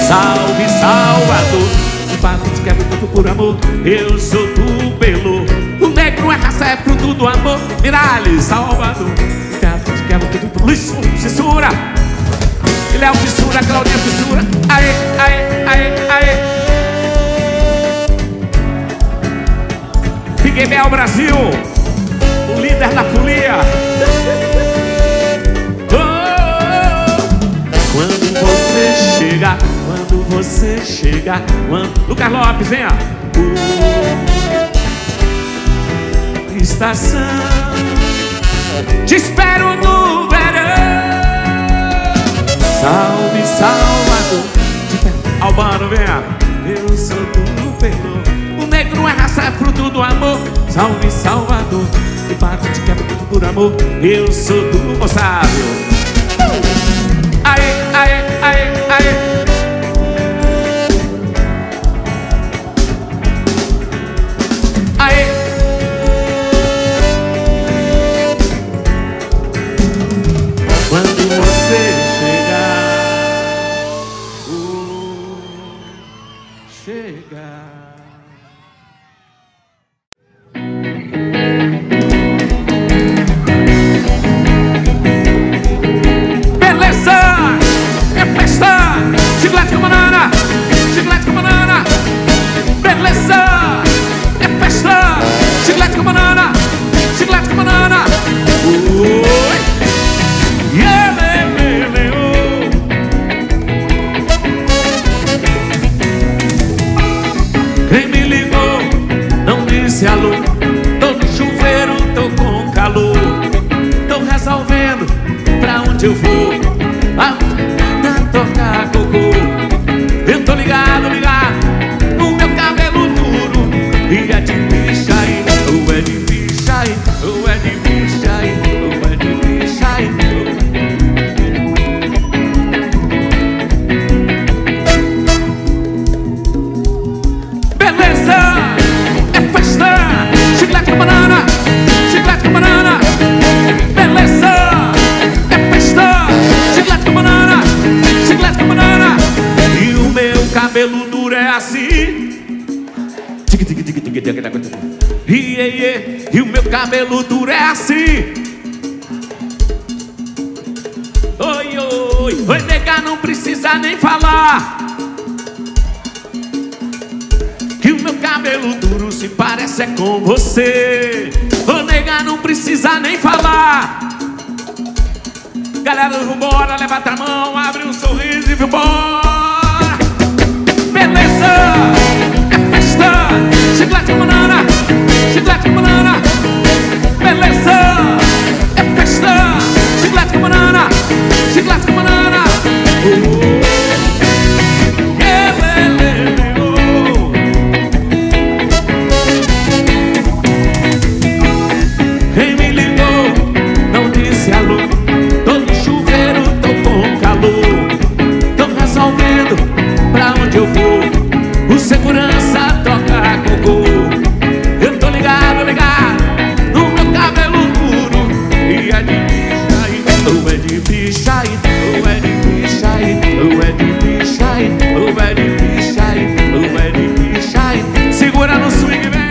Salve Salvador, o papo de quebra tudo por amor. Eu sou do Belo, o negro é raça, é fruto do amor. Miralles, Salvador, o papo de quebra tudo por Luiz Fissura. Ele é o Fissura, Claudinha Fissura. Aê, aê, aê, aê. Big Bel Brasil, o líder da folia. Quando você chegar, quando você chegar, quando... Lucas Lopes, venha. Estação, te espero no verão. Salve, Salvador. Albano, venha. Eu sou do Peru, o negro é raça, é fruto do amor. Salve, Salvador, e pago de quebra tudo por amor. Eu sou do Moçável. Aê, aê, aê, aê. Aê. Quando você chegar, chegar. Eu vou até tocar cocô. Eu tô ligado, ligado no meu cabelo duro. E é de bicha aí, ou é de bicha aí, ou é de bicha aí, ou é de bicha aí. Beleza, é festa. Chiclete com banana, chiclete com banana. Beleza. E o meu cabelo duro é assim. E o meu cabelo duro é assim. Oi, oi, oi, nega, não precisa nem falar que o meu cabelo duro se parece é com você. Ô, nega, precisa nem falar. Galera, vambora, levanta a mão, abre um sorriso e vambora. Beleza, é festa, chiclete e banana, chiclete e banana. Beleza, é festa, chiclete e banana, chiclete e banana. Quem me ligou não disse alô. Tô no chuveiro, tô com calor, tô resolvendo pra onde eu vou. O segurança toca gogô. Eu tô ligado, ligado no meu cabelo puro. E é de bicha aí, ou é de bicha aí, ou é de bicha aí, ou é de bicha aí, ou é de bicha aí, ou é de bicha aí. Segura no swing, vem.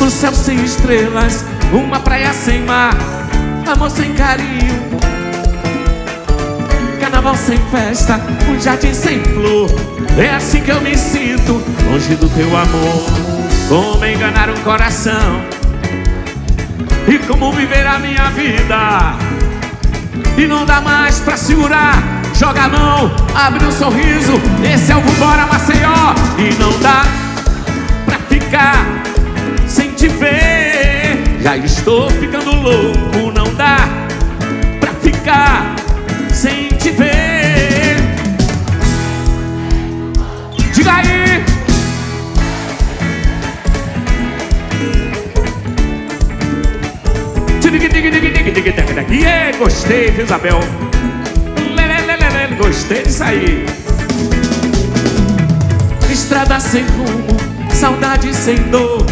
Um céu sem estrelas, uma praia sem mar, amor sem carinho, carnaval sem festa, um jardim sem flor. É assim que eu me sinto, longe do teu amor. Como enganar o coração e como viver a minha vida. E não dá mais pra segurar. Joga a mão, abre um sorriso. Esse é o Vambora Maceió. E não dá pra ficar sem te ver. Já estou ficando louco. Não dá pra ficar sem te ver. Diga aí. Yeah, gostei, viu, Isabel? Gostei disso aí. Estrada sem rumo, saudade sem dor,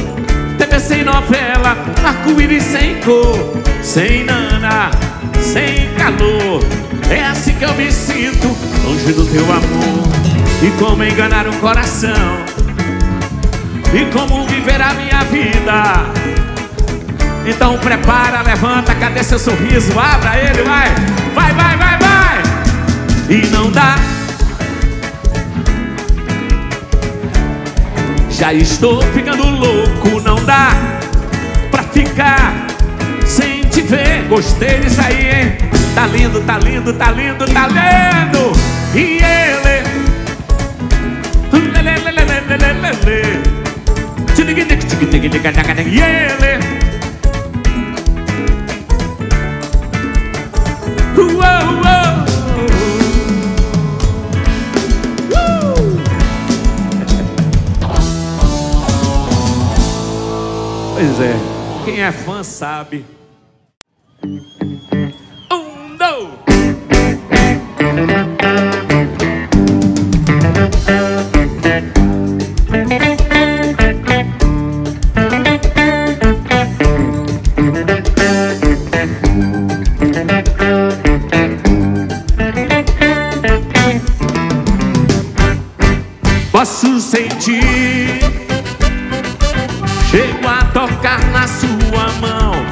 TV sem novela, arco-íris sem cor, sem nana, sem calor. É assim que eu me sinto, longe do teu amor. E como enganar o coração e como viver a minha vida. Então prepara, levanta, cadê seu sorriso? Abra ele, vai, vai, vai, vai, vai. E não dá. Já estou ficando louco. Não dá pra ficar sem te ver. Gostei disso aí, hein? Tá lindo, tá lindo, tá lindo, tá lindo. E ele e ele. Pois é, quem é fã sabe. Um, dois. Posso sentir. Chego a tocar na sua mão,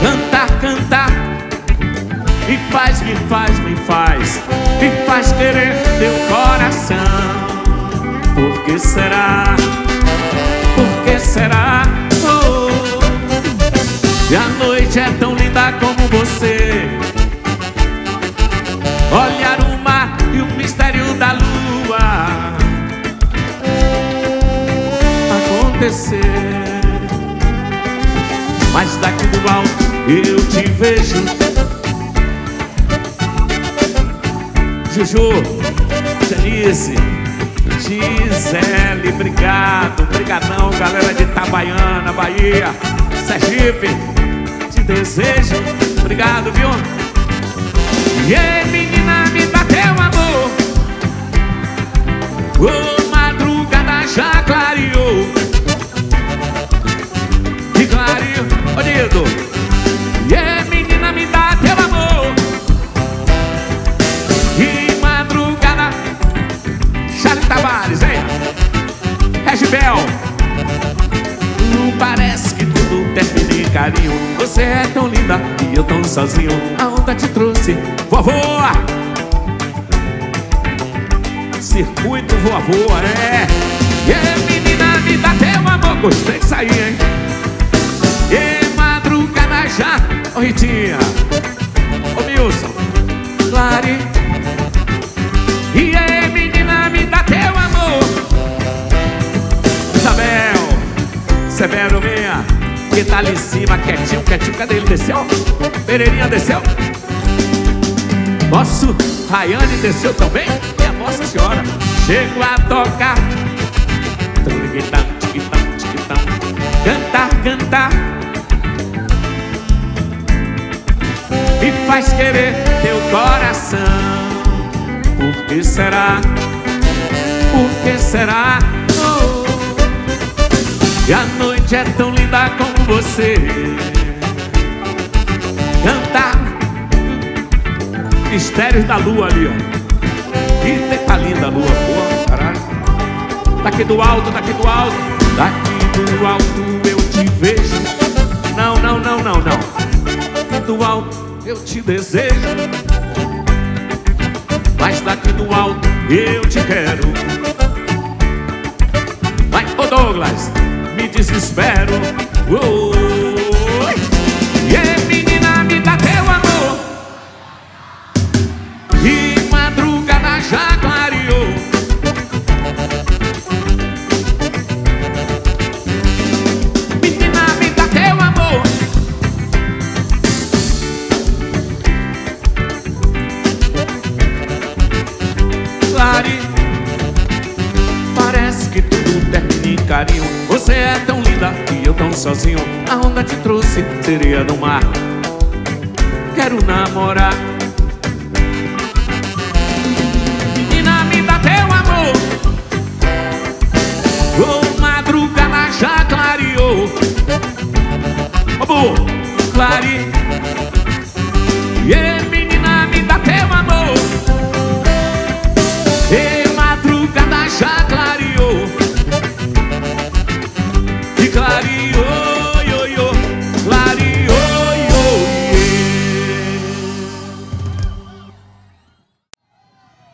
cantar, cantar, me faz, me faz, me faz, me faz querer teu coração. Por que será? Por que será? Oh. E a noite é tão linda como você. Olhar o mar e o mistério da lua acontecer. Mas daqui do alto eu te vejo, Juju, Janice, Gisele, obrigado, brigadão, galera de Itabaiana, Bahia, Sergipe, te desejo, obrigado, viu? E yeah, menina, me dá teu amor. Oh, madrugada já clareou. E yeah, menina, me dá teu amor. E madrugada já tá Você é tão linda e eu tão sozinho. A onda te trouxe, vovô. Circuito vovô, né? E menina, me dá teu amor. Gostei disso aí, hein? E madrugada já. Ô Ritinha, ô Milson, Lari. E aí, menina, me dá teu amor. Isabel, Severo minha. Que tá ali em cima, quietinho, quietinho. Cadê ele? Desceu? Pereirinha desceu? Nosso Rayane desceu também? Minha Nossa Senhora. Chego a tocar. Cantar, cantar. Me faz querer teu coração. Por que será? Por que será? E a noite é tão linda como você. Cantar Mistérios da Lua ali, ó. Que tá linda a lua, porra, caralho. Daqui do alto, daqui do alto. Daqui do alto eu te vejo. Não, não, não, não, não. Do alto eu te desejo. Mas daqui do alto eu te quero. Vai, ô Douglas. Me desespero. E yeah, menina, me dá teu amor. E madrugada já clareou. Menina, me dá teu amor. Clare. Parece que tudo termina em carinho. Você é tão linda e eu tão sozinho. A onda te trouxe, sereia do mar. Quero namorar. Menina, me dá teu amor. Oh, madrugada já clareou. Amor, clare. Yeah, menina, me dá teu amor. E madrugada já clareou.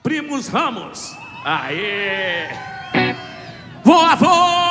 Primos Ramos. Aê! Voa, voa!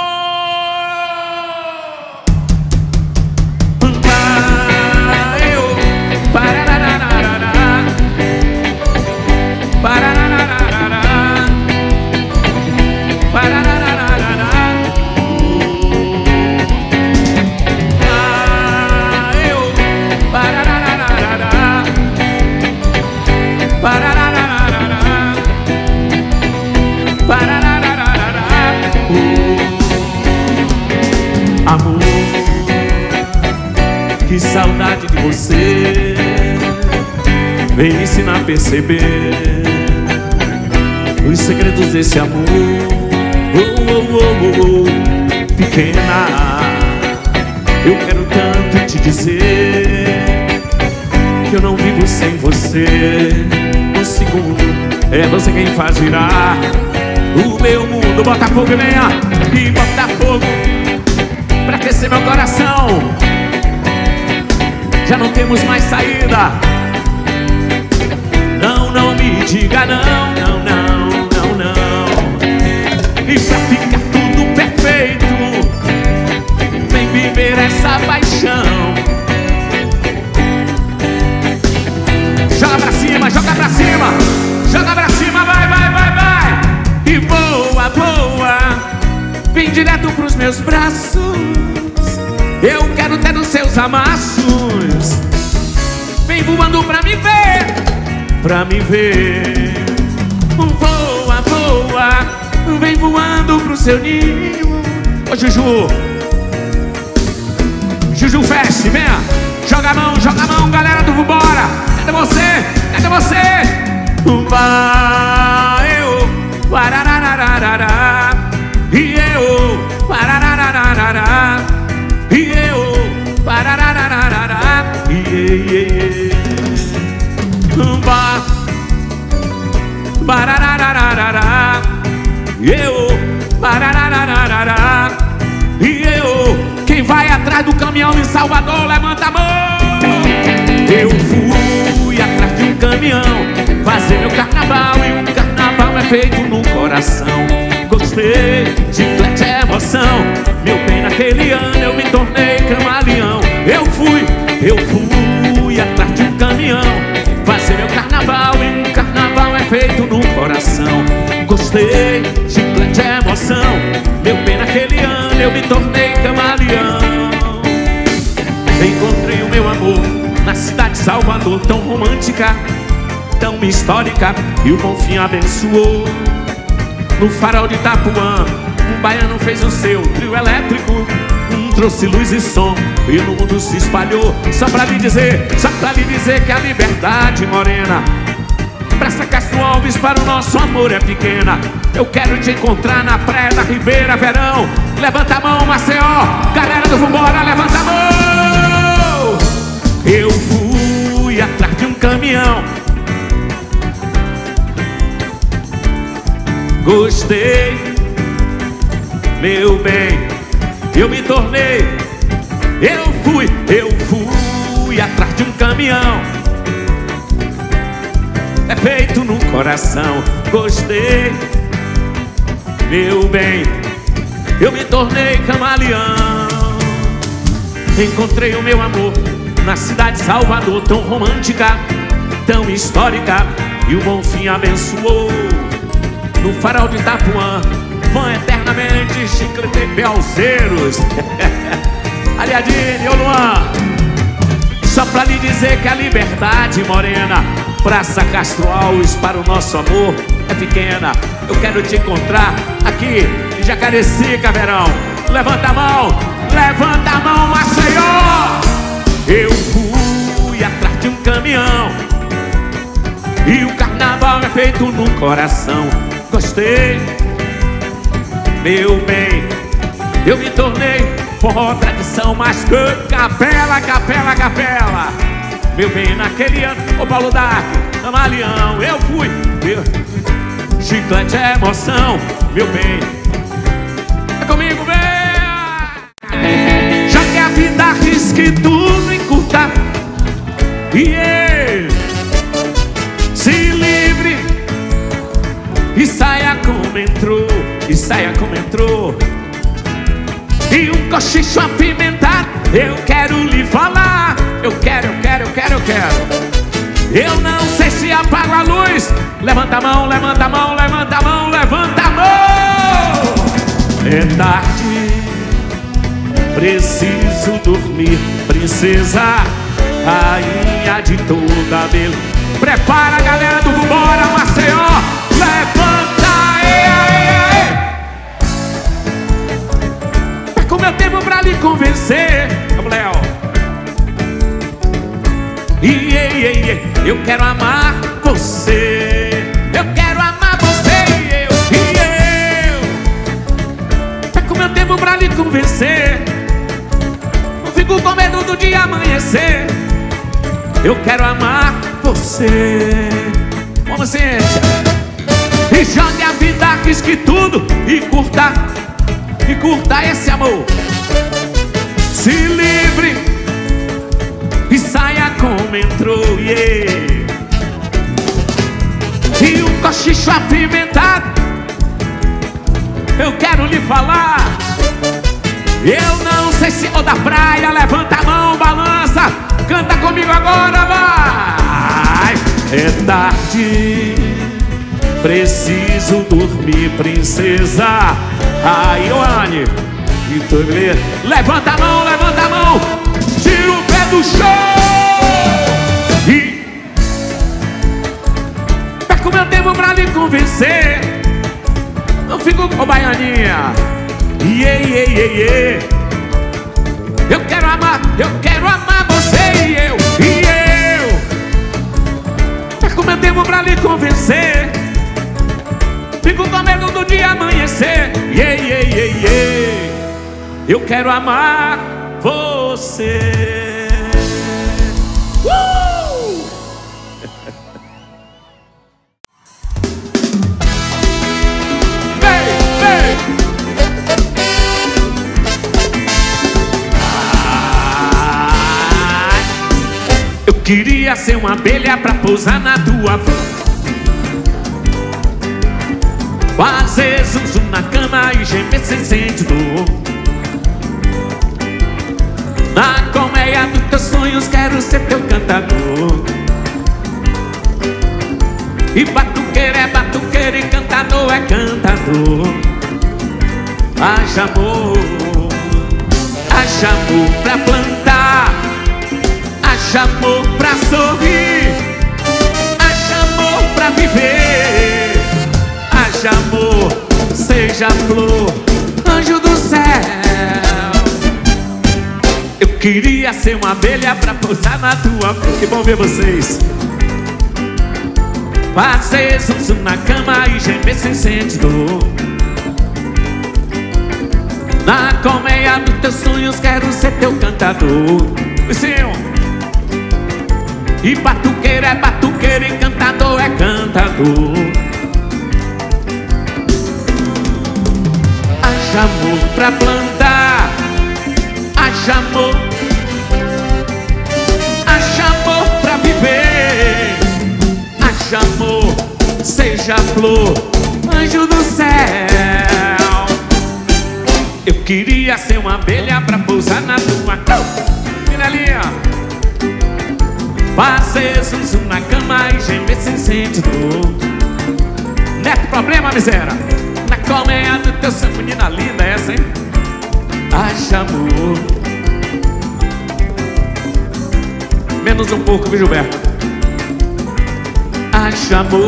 Que saudade de você. Vem me ensinar a perceber os segredos desse amor. Pequena, eu quero tanto te dizer que eu não vivo sem você. Um segundo, é você quem faz virar o meu mundo. Bota fogo, venha e bota fogo pra aquecer meu coração. Já não temos mais saída. Não, não me diga não, não, não, não, não. E pra ficar tudo perfeito, vem viver essa paixão. Joga pra cima, joga pra cima. Joga pra cima, vai, vai, vai, vai. E voa, voa. Vem direto pros meus braços. Eu quero ter os seus amassos. Vem voando pra me ver, pra me ver. Voa, voa. Vem voando pro seu ninho. Ô Juju, Juju Fest, vem. Joga a mão, galera do Vambora. Cadê você? Cadê você? Vai, eu, parararararará. E eu, parararararará. E eu, parararararará. Ba, parararararará. E eu, parararararará. E eu, quem vai atrás do caminhão em Salvador, levanta a mão. Eu fui atrás de um caminhão fazer meu carnaval, e o carnaval é feito no coração. Gostei, chiclete é emoção, meu bem, naquele ano eu me tornei camaleão. Eu fui atrás de um caminhão fazer meu carnaval, e o carnaval é feito no coração. Gostei, chiclete é emoção, meu bem, naquele ano eu me tornei camaleão. Encontrei o meu amor na cidade de Salvador, tão romântica, tão histórica, e o Bonfim abençoou. No farol de Itapuã, um baiano fez o seu trio elétrico, trouxe luz e som, e no mundo se espalhou. Só pra lhe dizer que a liberdade, morena, Praça Castro Alves, para o nosso amor é pequena. Eu quero te encontrar na praia da Ribeira, verão. Levanta a mão, Maceió, galera do Vambora, levanta a mão. Eu fui atrás de um caminhão, gostei, meu bem, eu me tornei. Eu fui atrás de um caminhão, é feito no coração. Gostei, meu bem, eu me tornei camaleão. Encontrei o meu amor na cidade de Salvador, tão romântica, tão histórica, e o Bonfim abençoou. No farol de Itapuã, vão eternamente Chiclete e Belzeiros. Aliadine, ô Luan. Só pra lhe dizer que a liberdade, morena, Praça Castro Alves, para o nosso amor é pequena. Eu quero te encontrar aqui em Jacarecica, verão. Levanta a mão, Maceió. Eu fui atrás de um caminhão, e o carnaval é feito no coração. Gostei, meu bem, eu me tornei. Forró, tradição, mas que capela. Meu bem, naquele ano, ô Paulo D'Arco, camaleão. Eu fui, chiclete é emoção, meu bem, é comigo, vem. Já que a vida arrisca e tudo encurtar, yeah. Se livre e saia como entrou, e um cochicho apimentado. Eu quero lhe falar, eu quero. Eu não sei se apago a luz. Levanta a mão. É tarde, preciso dormir, princesa, rainha de toda beleza. Prepara a galera do Vambora, Maceió, levanta, ei. Perco meu tempo pra lhe convencer, Léo. Eu quero amar você, e eu. Perco meu tempo pra lhe convencer. Fico com medo do dia amanhecer. Eu quero amar você. Vamos, gente. E jogue a vida, quis que tudo, e curta esse amor. Se livre e saia como entrou, yeah. E um cochicho apimentado. Eu quero lhe falar. Eu não sei se... Ô, da praia, levanta a mão, balança, canta comigo agora, vai! É tarde, preciso dormir, princesa. Aí, Ioane, levanta a mão, tira o pé do chão. E perco meu tempo pra lhe convencer. Não fico com baianinha. Eu quero amar você, e eu. Perco meu tempo pra lhe convencer. Fico com medo do dia amanhecer. Eu quero amar você. Eu Queria ser uma abelha pra pousar na tua van. Fazer zunzum na cama e gemer sem sentir dor. Na colmeia dos teus sonhos quero ser teu cantador. E batuqueiro e cantador é cantador. Haja amor pra plantar, haja amor pra sorrir, haja amor pra viver. Haja amor, seja flor, anjo do céu. Eu queria ser uma abelha pra pousar na tua flor. Que bom ver vocês. Fazer zunzum na cama e gemer sem sentir dor. Na colmeia dos teus sonhos quero ser teu cantador. E batuqueiro é batuqueiro e cantador é cantador. Haja amor pra plantar, haja amor pra viver. Haja amor, seja flor, anjo do céu. Eu queria ser uma abelha pra pousar na tua Minelinha. Fazer zunzum na cama e gemer sem sentir dor. Não é problema, miséria. Colmeia do teu sangue, menina linda essa, hein? Haja amor. Menos um pouco, viu, Gilberto? Haja amor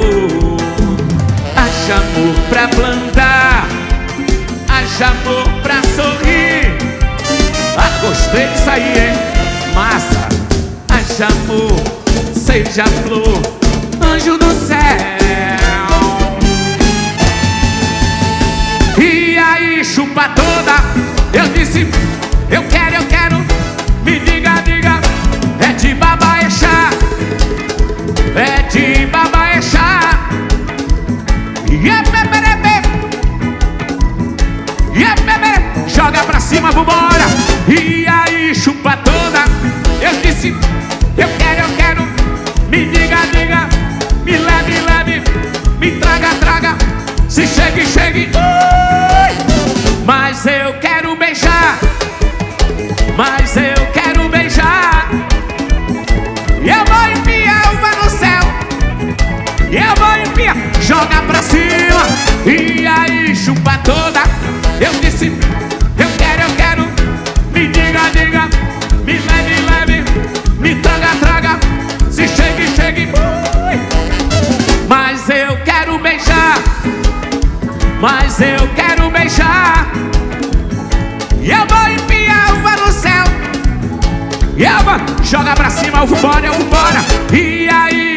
pra plantar, haja amor pra sorrir. Ah, gostei disso aí, hein? Massa. Haja amor, seja flor, anjo do céu. Chupa toda, eu disse, eu quero, me diga, diga, é de babaexá, é de babaexá. Joga pra cima, vambora. E aí, chupa toda, eu disse, eu quero, me diga, diga, me leve, me traga, traga, se chegue, chegue. Mas eu quero beijar, mas eu quero beijar. Eu vou enfiar uma no céu, eu vou enfiar. Joga pra cima, e aí chupa toda. Eu disse, eu quero, me diga, diga, me leve, me traga, traga, se chegue, chegue. Mas eu quero beijar, mas eu quero beijar. Eu vou enfiar uva no céu, eu vou. Joga pra cima, eu vou embora, e aí?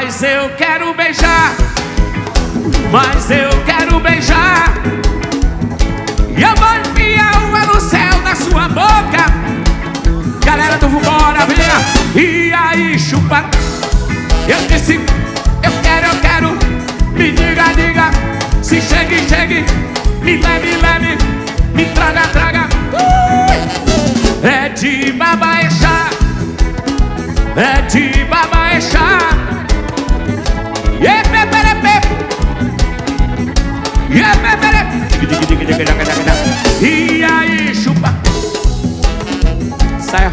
Mas eu quero beijar, mas eu quero beijar. Eu vou enfiar uma no céu na sua boca. Galera do Vambora, vem. E aí, chupa. Eu disse, eu quero, me diga, diga, se chegue, chegue, me leve, me traga, traga. É de babaexá, é de babaexá. E aí, chupa. Sai,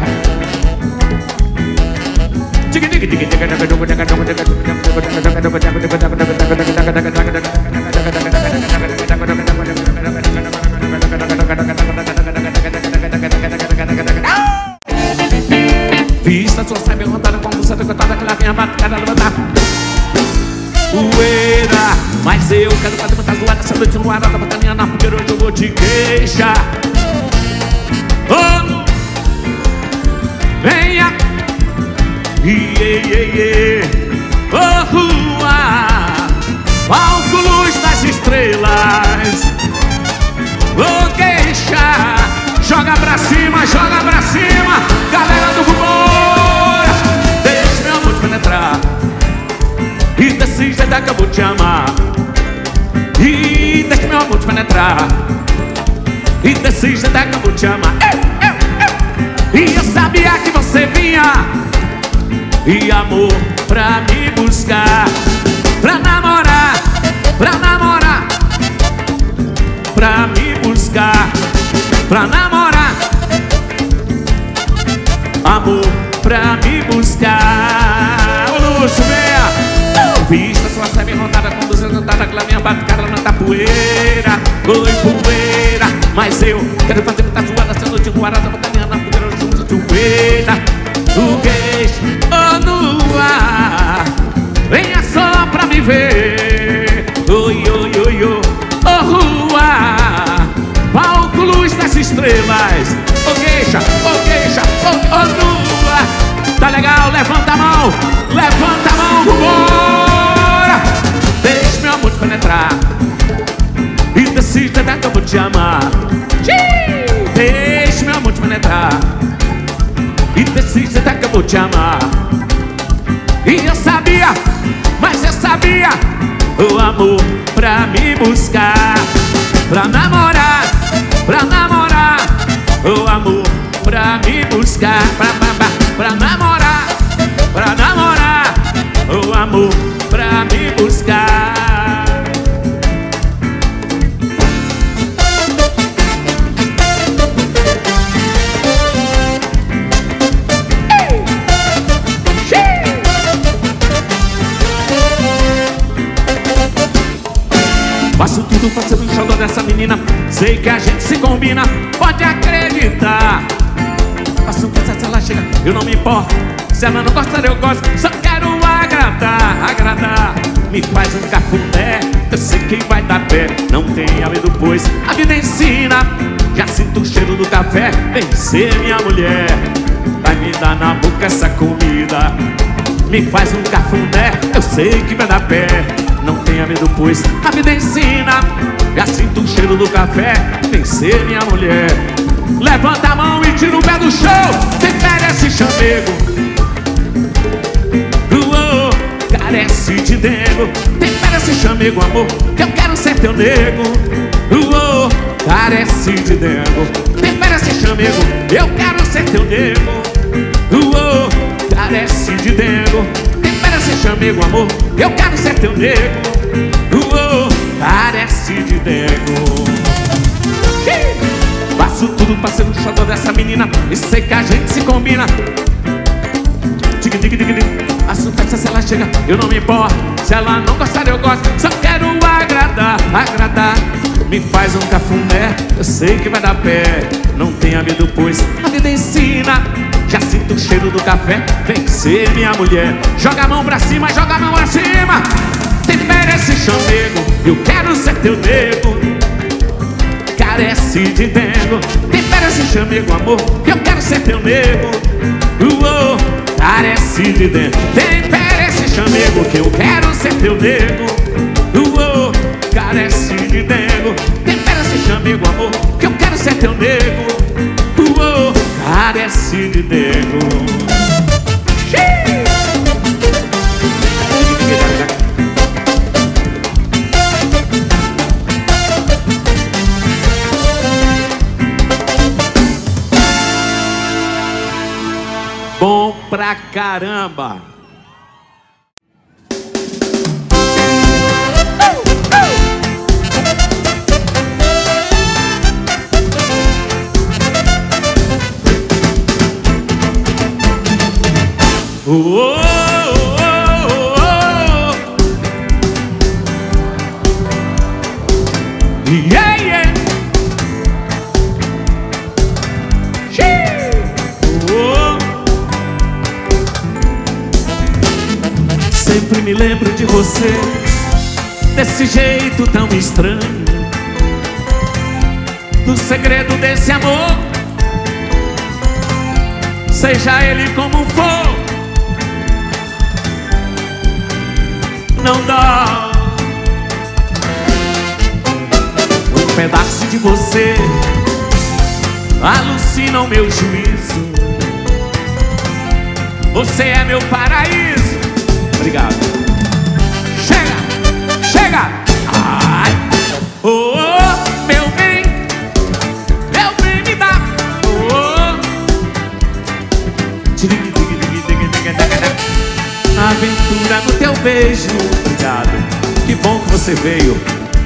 vista sua sabe levantada com você cantada que lá vem a batucada levantar. Ueira, mas eu quero fazer muita zoada. Essa noite no arada pra caminhar na fogueira, hoje eu vou te queixar. Oh, venha, oh, rua, palco, luz das estrelas. joga pra cima, galera do Rumor. Deixamos penetrar e desse jeito acabou de amar. E deixa meu amor te penetrar e desse jeito acabou de amar. E eu sabia que você vinha e amor pra me buscar, pra namorar, pra namorar, pra me buscar, pra namorar, amor pra me buscar. Ô luxo, venha! Vista sua semi-rondada com 200 andadas, aquela minha batucada na tapoeira, oi poeira. Mas eu quero fazer muita zoada, se eu não te guardar, botar minha na poeira junto de poeira. No queixo ou no ar, venha só pra me ver. Oi, oi, oi, oi, oh rua, palco, luz das estrelas. Ô queixa, ô queixa, ô nua. Tá legal, levanta a mão, bora. Deixa meu amor te penetrar e decida que eu vou te amar. Deixa meu amor te penetrar e decide até que eu vou te amar. E eu sabia, mas eu sabia, o amor pra me buscar, pra namorar, pra namorar, o amor pra me buscar, pra namorar, pra namorar, o amor pra me buscar. Faço tudo fazendo o xodó dessa menina, sei que a gente se combina, pode acreditar. Faço coisa se ela chega, eu não me importo. Se ela não gosta, eu gosto, só quero agradar, agradar. Me faz um cafuné, eu sei que vai dar pé. Não tenha medo, pois a vida ensina. Já sinto o cheiro do café, vem ser minha mulher. Vai me dar na boca essa comida. Me faz um cafuné, eu sei que vai dar pé. Não tenha medo, pois a vida ensina. Já sinto o cheiro do café, vem ser minha mulher. Levanta a mão e tira o pé do chão, você merece chamego. Uou, carece de nego, tem merece chamego, amor, que eu quero ser teu nego. Uou, carece de nego, tem merece chamego, eu quero ser teu nego. Uou, carece de nego, tem merece chamego, amor, eu quero ser teu nego. Uou, carece de nego. Faço tudo pra ser um xodó dessa menina, e sei que a gente se combina. Tig, tig, tig, tig. Assunto se ela chega, eu não me importo. Se ela não gostar, eu gosto, só quero agradar, agradar. Me faz um cafuné, eu sei que vai dar pé. Não tenha medo, pois a vida ensina. Já sinto o cheiro do café, vem ser minha mulher. Joga a mão pra cima, joga a mão pra cima. Tem merece chamego, eu quero ser teu nego. Carece de nego, tem merece chamego, amor, eu quero ser teu nego. Uou, carece de nego, tem merece chamego, que eu quero ser teu nego. Uou, carece de nego, tem merece chamego, amor, que eu quero ser teu nego. Uou, carece de nego. Bom pra caramba. Oh, oh, oh, oh. Yeah, yeah. Sempre me lembro de você, desse jeito tão estranho, do segredo desse amor, seja ele como for, não dá. Um pedaço de você alucinam meu juízo. Você é meu paraíso. Obrigado. Chega, chega. Ai. Oh, oh, meu bem me dá. Oh, oh. Aventura no teu beijo. Obrigado. Que bom que você veio.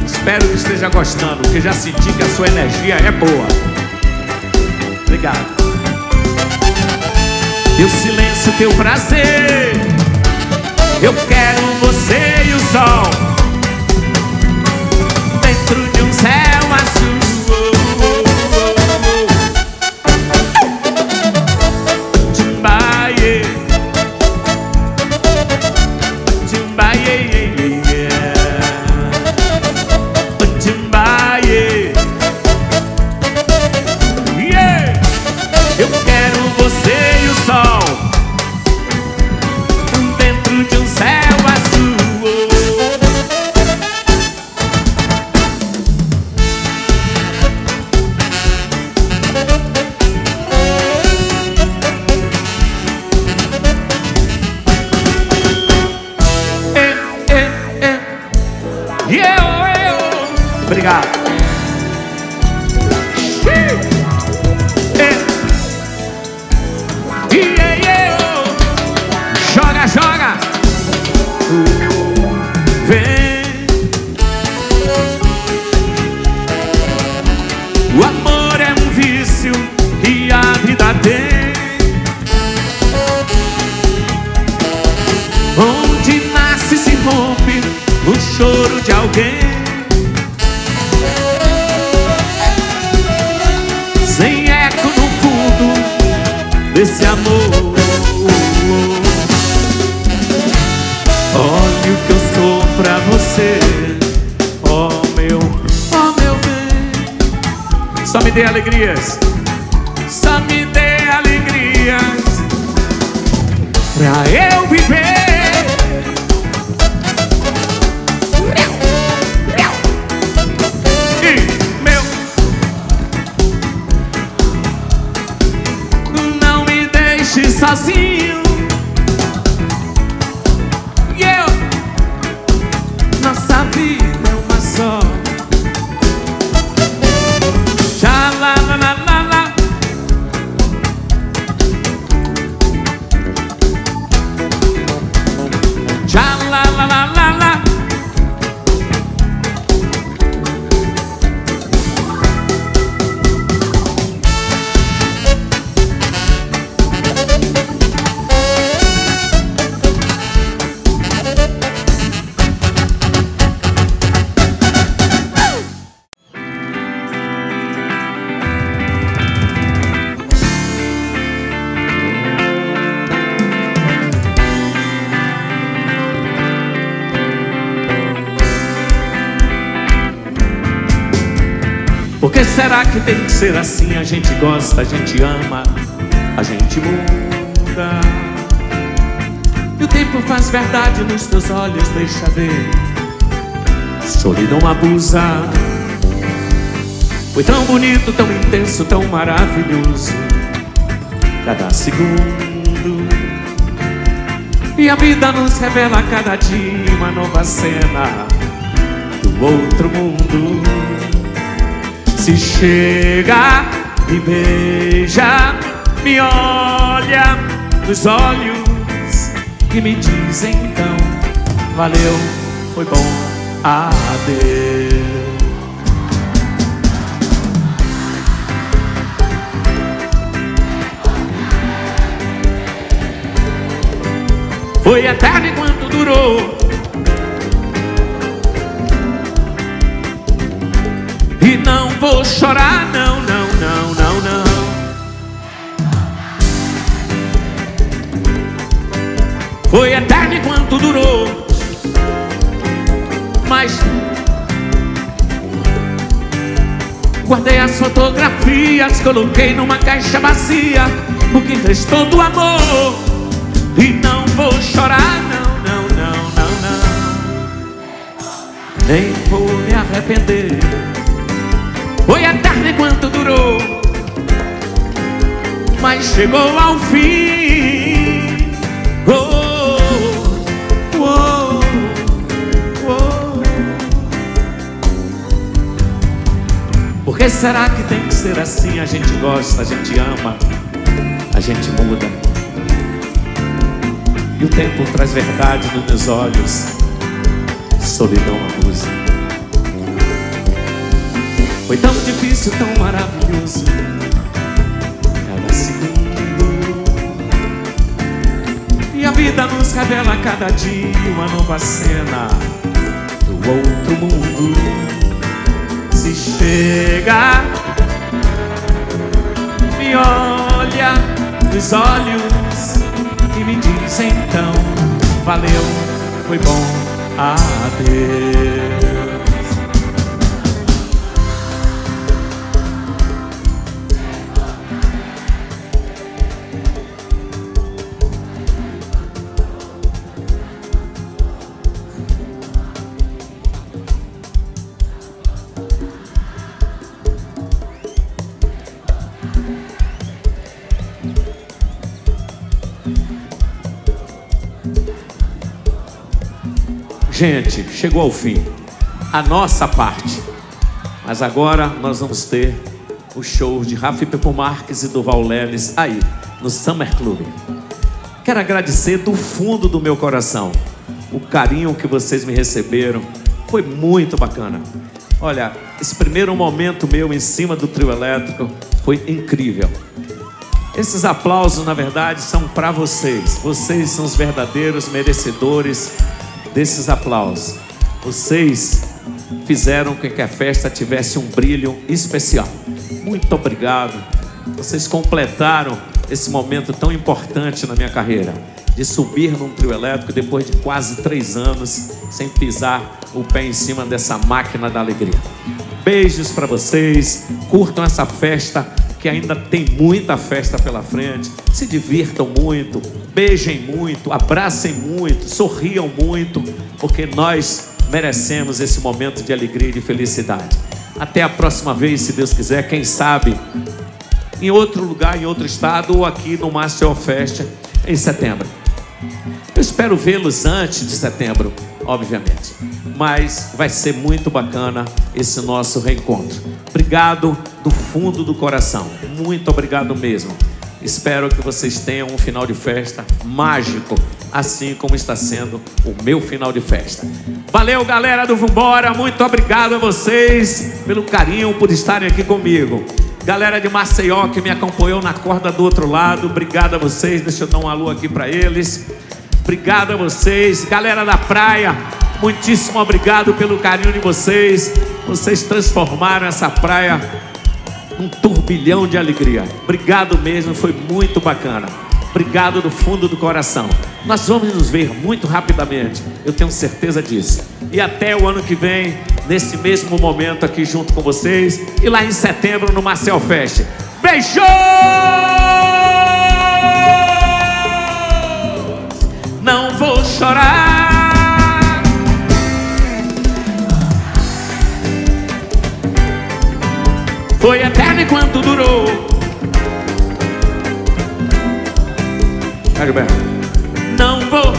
Espero que esteja gostando, porque já senti que a sua energia é boa. Obrigado. Teu silêncio, teu prazer. Eu quero você e o sol dentro de um céu azul. Timbaie, timbaie, timbaie. Eu quero você e o sol dentro de um céu azul. Obrigado. Joga, joga. Vem. O amor é um vício e a vida tem. Onde nasce se rompe o choro de alguém. Sem eco no fundo desse amor. Olha o que eu sou pra você, oh meu bem. Só me dê alegrias, só me dê alegrias pra eu viver. E meu, não me deixe sozinho. Nossa vida é uma só. Tchá, lá, lá, lá, lá, lá. Tchá, lá, lá, lá, lá, lá. Por que será que tem que ser assim? A gente gosta, a gente ama, a gente muda. E o tempo faz verdade nos teus olhos, deixa ver. Solidão abusa. Foi tão bonito, tão intenso, tão maravilhoso cada segundo. E a vida nos revela cada dia uma nova cena do outro mundo. Se chega, me beija, me olha nos olhos e me diz então: valeu, foi bom, adeus. Foi eterno enquanto durou. E não vou chorar, não, não, não, não, não. Foi eterno enquanto durou. Mas guardei as fotografias, coloquei numa caixa vazia o que restou do amor. E não vou chorar, não, não, não, não, não. Nem vou me arrepender. Foi eterno enquanto durou. mas chegou ao fim. Oh, oh, oh. Por que será que tem que ser assim? A gente gosta, a gente ama, a gente muda. E o tempo traz verdade nos meus olhos, solidão abusa. Foi tão difícil, tão maravilhoso, cada segundo. E a vida nos revela cada dia uma nova cena do outro mundo. Se chega, me olha nos olhos e me diz então: valeu, foi bom, adeus. Gente, chegou ao fim a nossa parte, mas agora nós vamos ter o show de Rafa e Pepo Marques e Durval Leves aí no Summer Club. Quero agradecer do fundo do meu coração o carinho que vocês me receberam, foi muito bacana. Olha, esse primeiro momento meu em cima do trio elétrico foi incrível. Esses aplausos, na verdade, são para vocês. Vocês são os verdadeiros merecedores desses aplausos. Vocês fizeram com que a festa tivesse um brilho especial. Muito obrigado. Vocês completaram esse momento tão importante na minha carreira, de subir num trio elétrico depois de quase 3 anos sem pisar o pé em cima dessa máquina da alegria. Beijos para vocês. Curtam essa festa, que ainda tem muita festa pela frente. Se divirtam muito, beijem muito, abracem muito, sorriam muito, porque nós merecemos esse momento de alegria e de felicidade. Até a próxima vez, se Deus quiser, quem sabe em outro lugar, em outro estado, ou aqui no Master Fest em setembro. Eu espero vê-los antes de setembro, obviamente, mas vai ser muito bacana esse nosso reencontro. Obrigado do fundo do coração, muito obrigado mesmo. Espero que vocês tenham um final de festa mágico, assim como está sendo o meu final de festa. Valeu, galera do Vambora, muito obrigado a vocês pelo carinho, por estarem aqui comigo. Galera de Maceió que me acompanhou na corda do outro lado, obrigado a vocês, deixa eu dar um alô aqui para eles. Obrigado a vocês. Galera da praia, muitíssimo obrigado pelo carinho de vocês. Vocês transformaram essa praia num turbilhão de alegria. Obrigado mesmo, foi muito bacana. Obrigado do fundo do coração. Nós vamos nos ver muito rapidamente, eu tenho certeza disso. E até o ano que vem, nesse mesmo momento aqui junto com vocês, e lá em setembro no Master Fest. Beijo! Não vou chorar. Foi eterno enquanto durou. Não vou.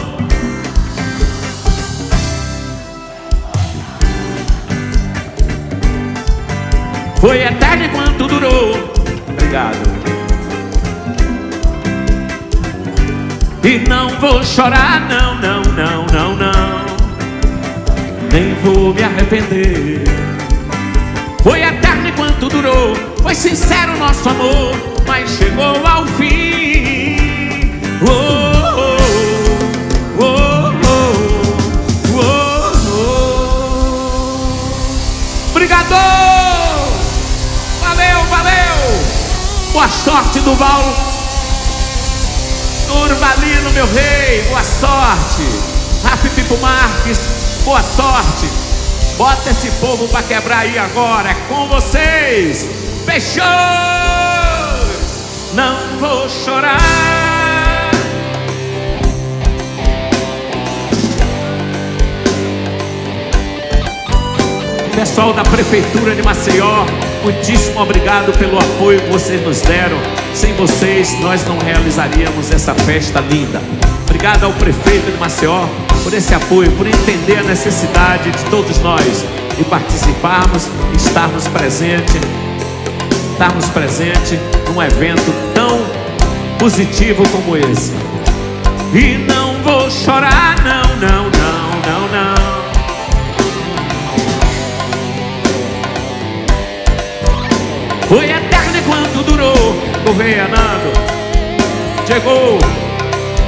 Foi eterno enquanto durou. Obrigado. E não vou chorar, não, não, não, não, não. Nem vou me arrepender. Foi eterno enquanto durou, foi sincero o nosso amor, mas chegou ao fim. Oh, oh, oh, oh, oh. Obrigado! Valeu, valeu! Boa sorte, Durval. Durvalino, meu rei, boa sorte. Rafa e Pepo Marques, boa sorte. Bota esse povo pra quebrar aí agora, é com vocês. Fechou! Não vou chorar. Pessoal da Prefeitura de Maceió, muitíssimo obrigado pelo apoio que vocês nos deram. Sem vocês, nós não realizaríamos essa festa linda. Obrigado ao prefeito de Maceió por esse apoio, por entender a necessidade de todos nós e participarmos, estarmos presente num evento tão positivo como esse. E não vou chorar, não, não, não, não, não. Foi eterno enquanto durou, governando. Chegou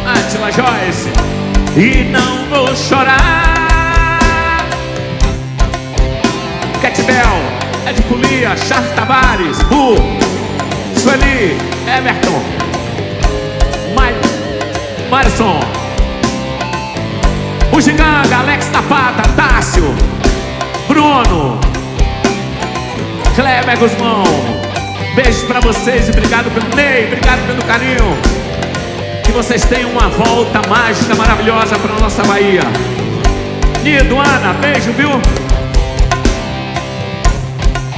Átila Joyce. E não vou chorar. Cat Bell, Ed Folia, Charles Tavares, Bu, Sueli, Everton, Marison, Bugiganga, Alex Tapata, Tássio, Bruno, Kleber Guzmão. Beijos pra vocês e obrigado pelo Ney, obrigado pelo carinho. Que vocês tenham uma volta mágica, maravilhosa pra nossa Bahia. Nido, Ana, beijo, viu?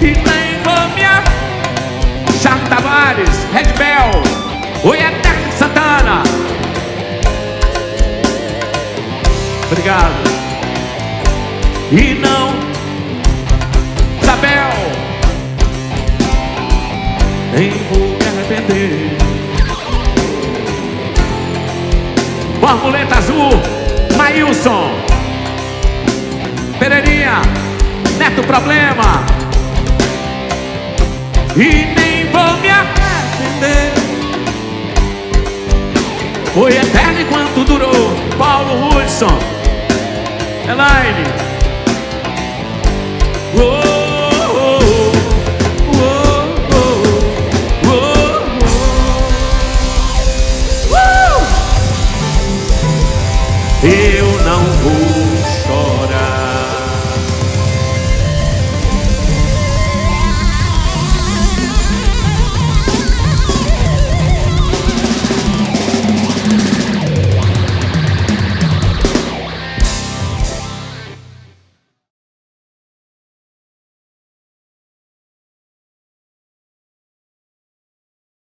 E tem Vâmia, Charles Tavares, Red Bell, Oi Eterno Santana. Obrigado. E não, Isabel. Nem vou me arrepender. Borboleta Azul, Maílson Pereirinha, Neto Problema. E nem vou me arrepender. Foi eterno enquanto durou, Paulo Hudson, Elaine. Oh. Eu não vou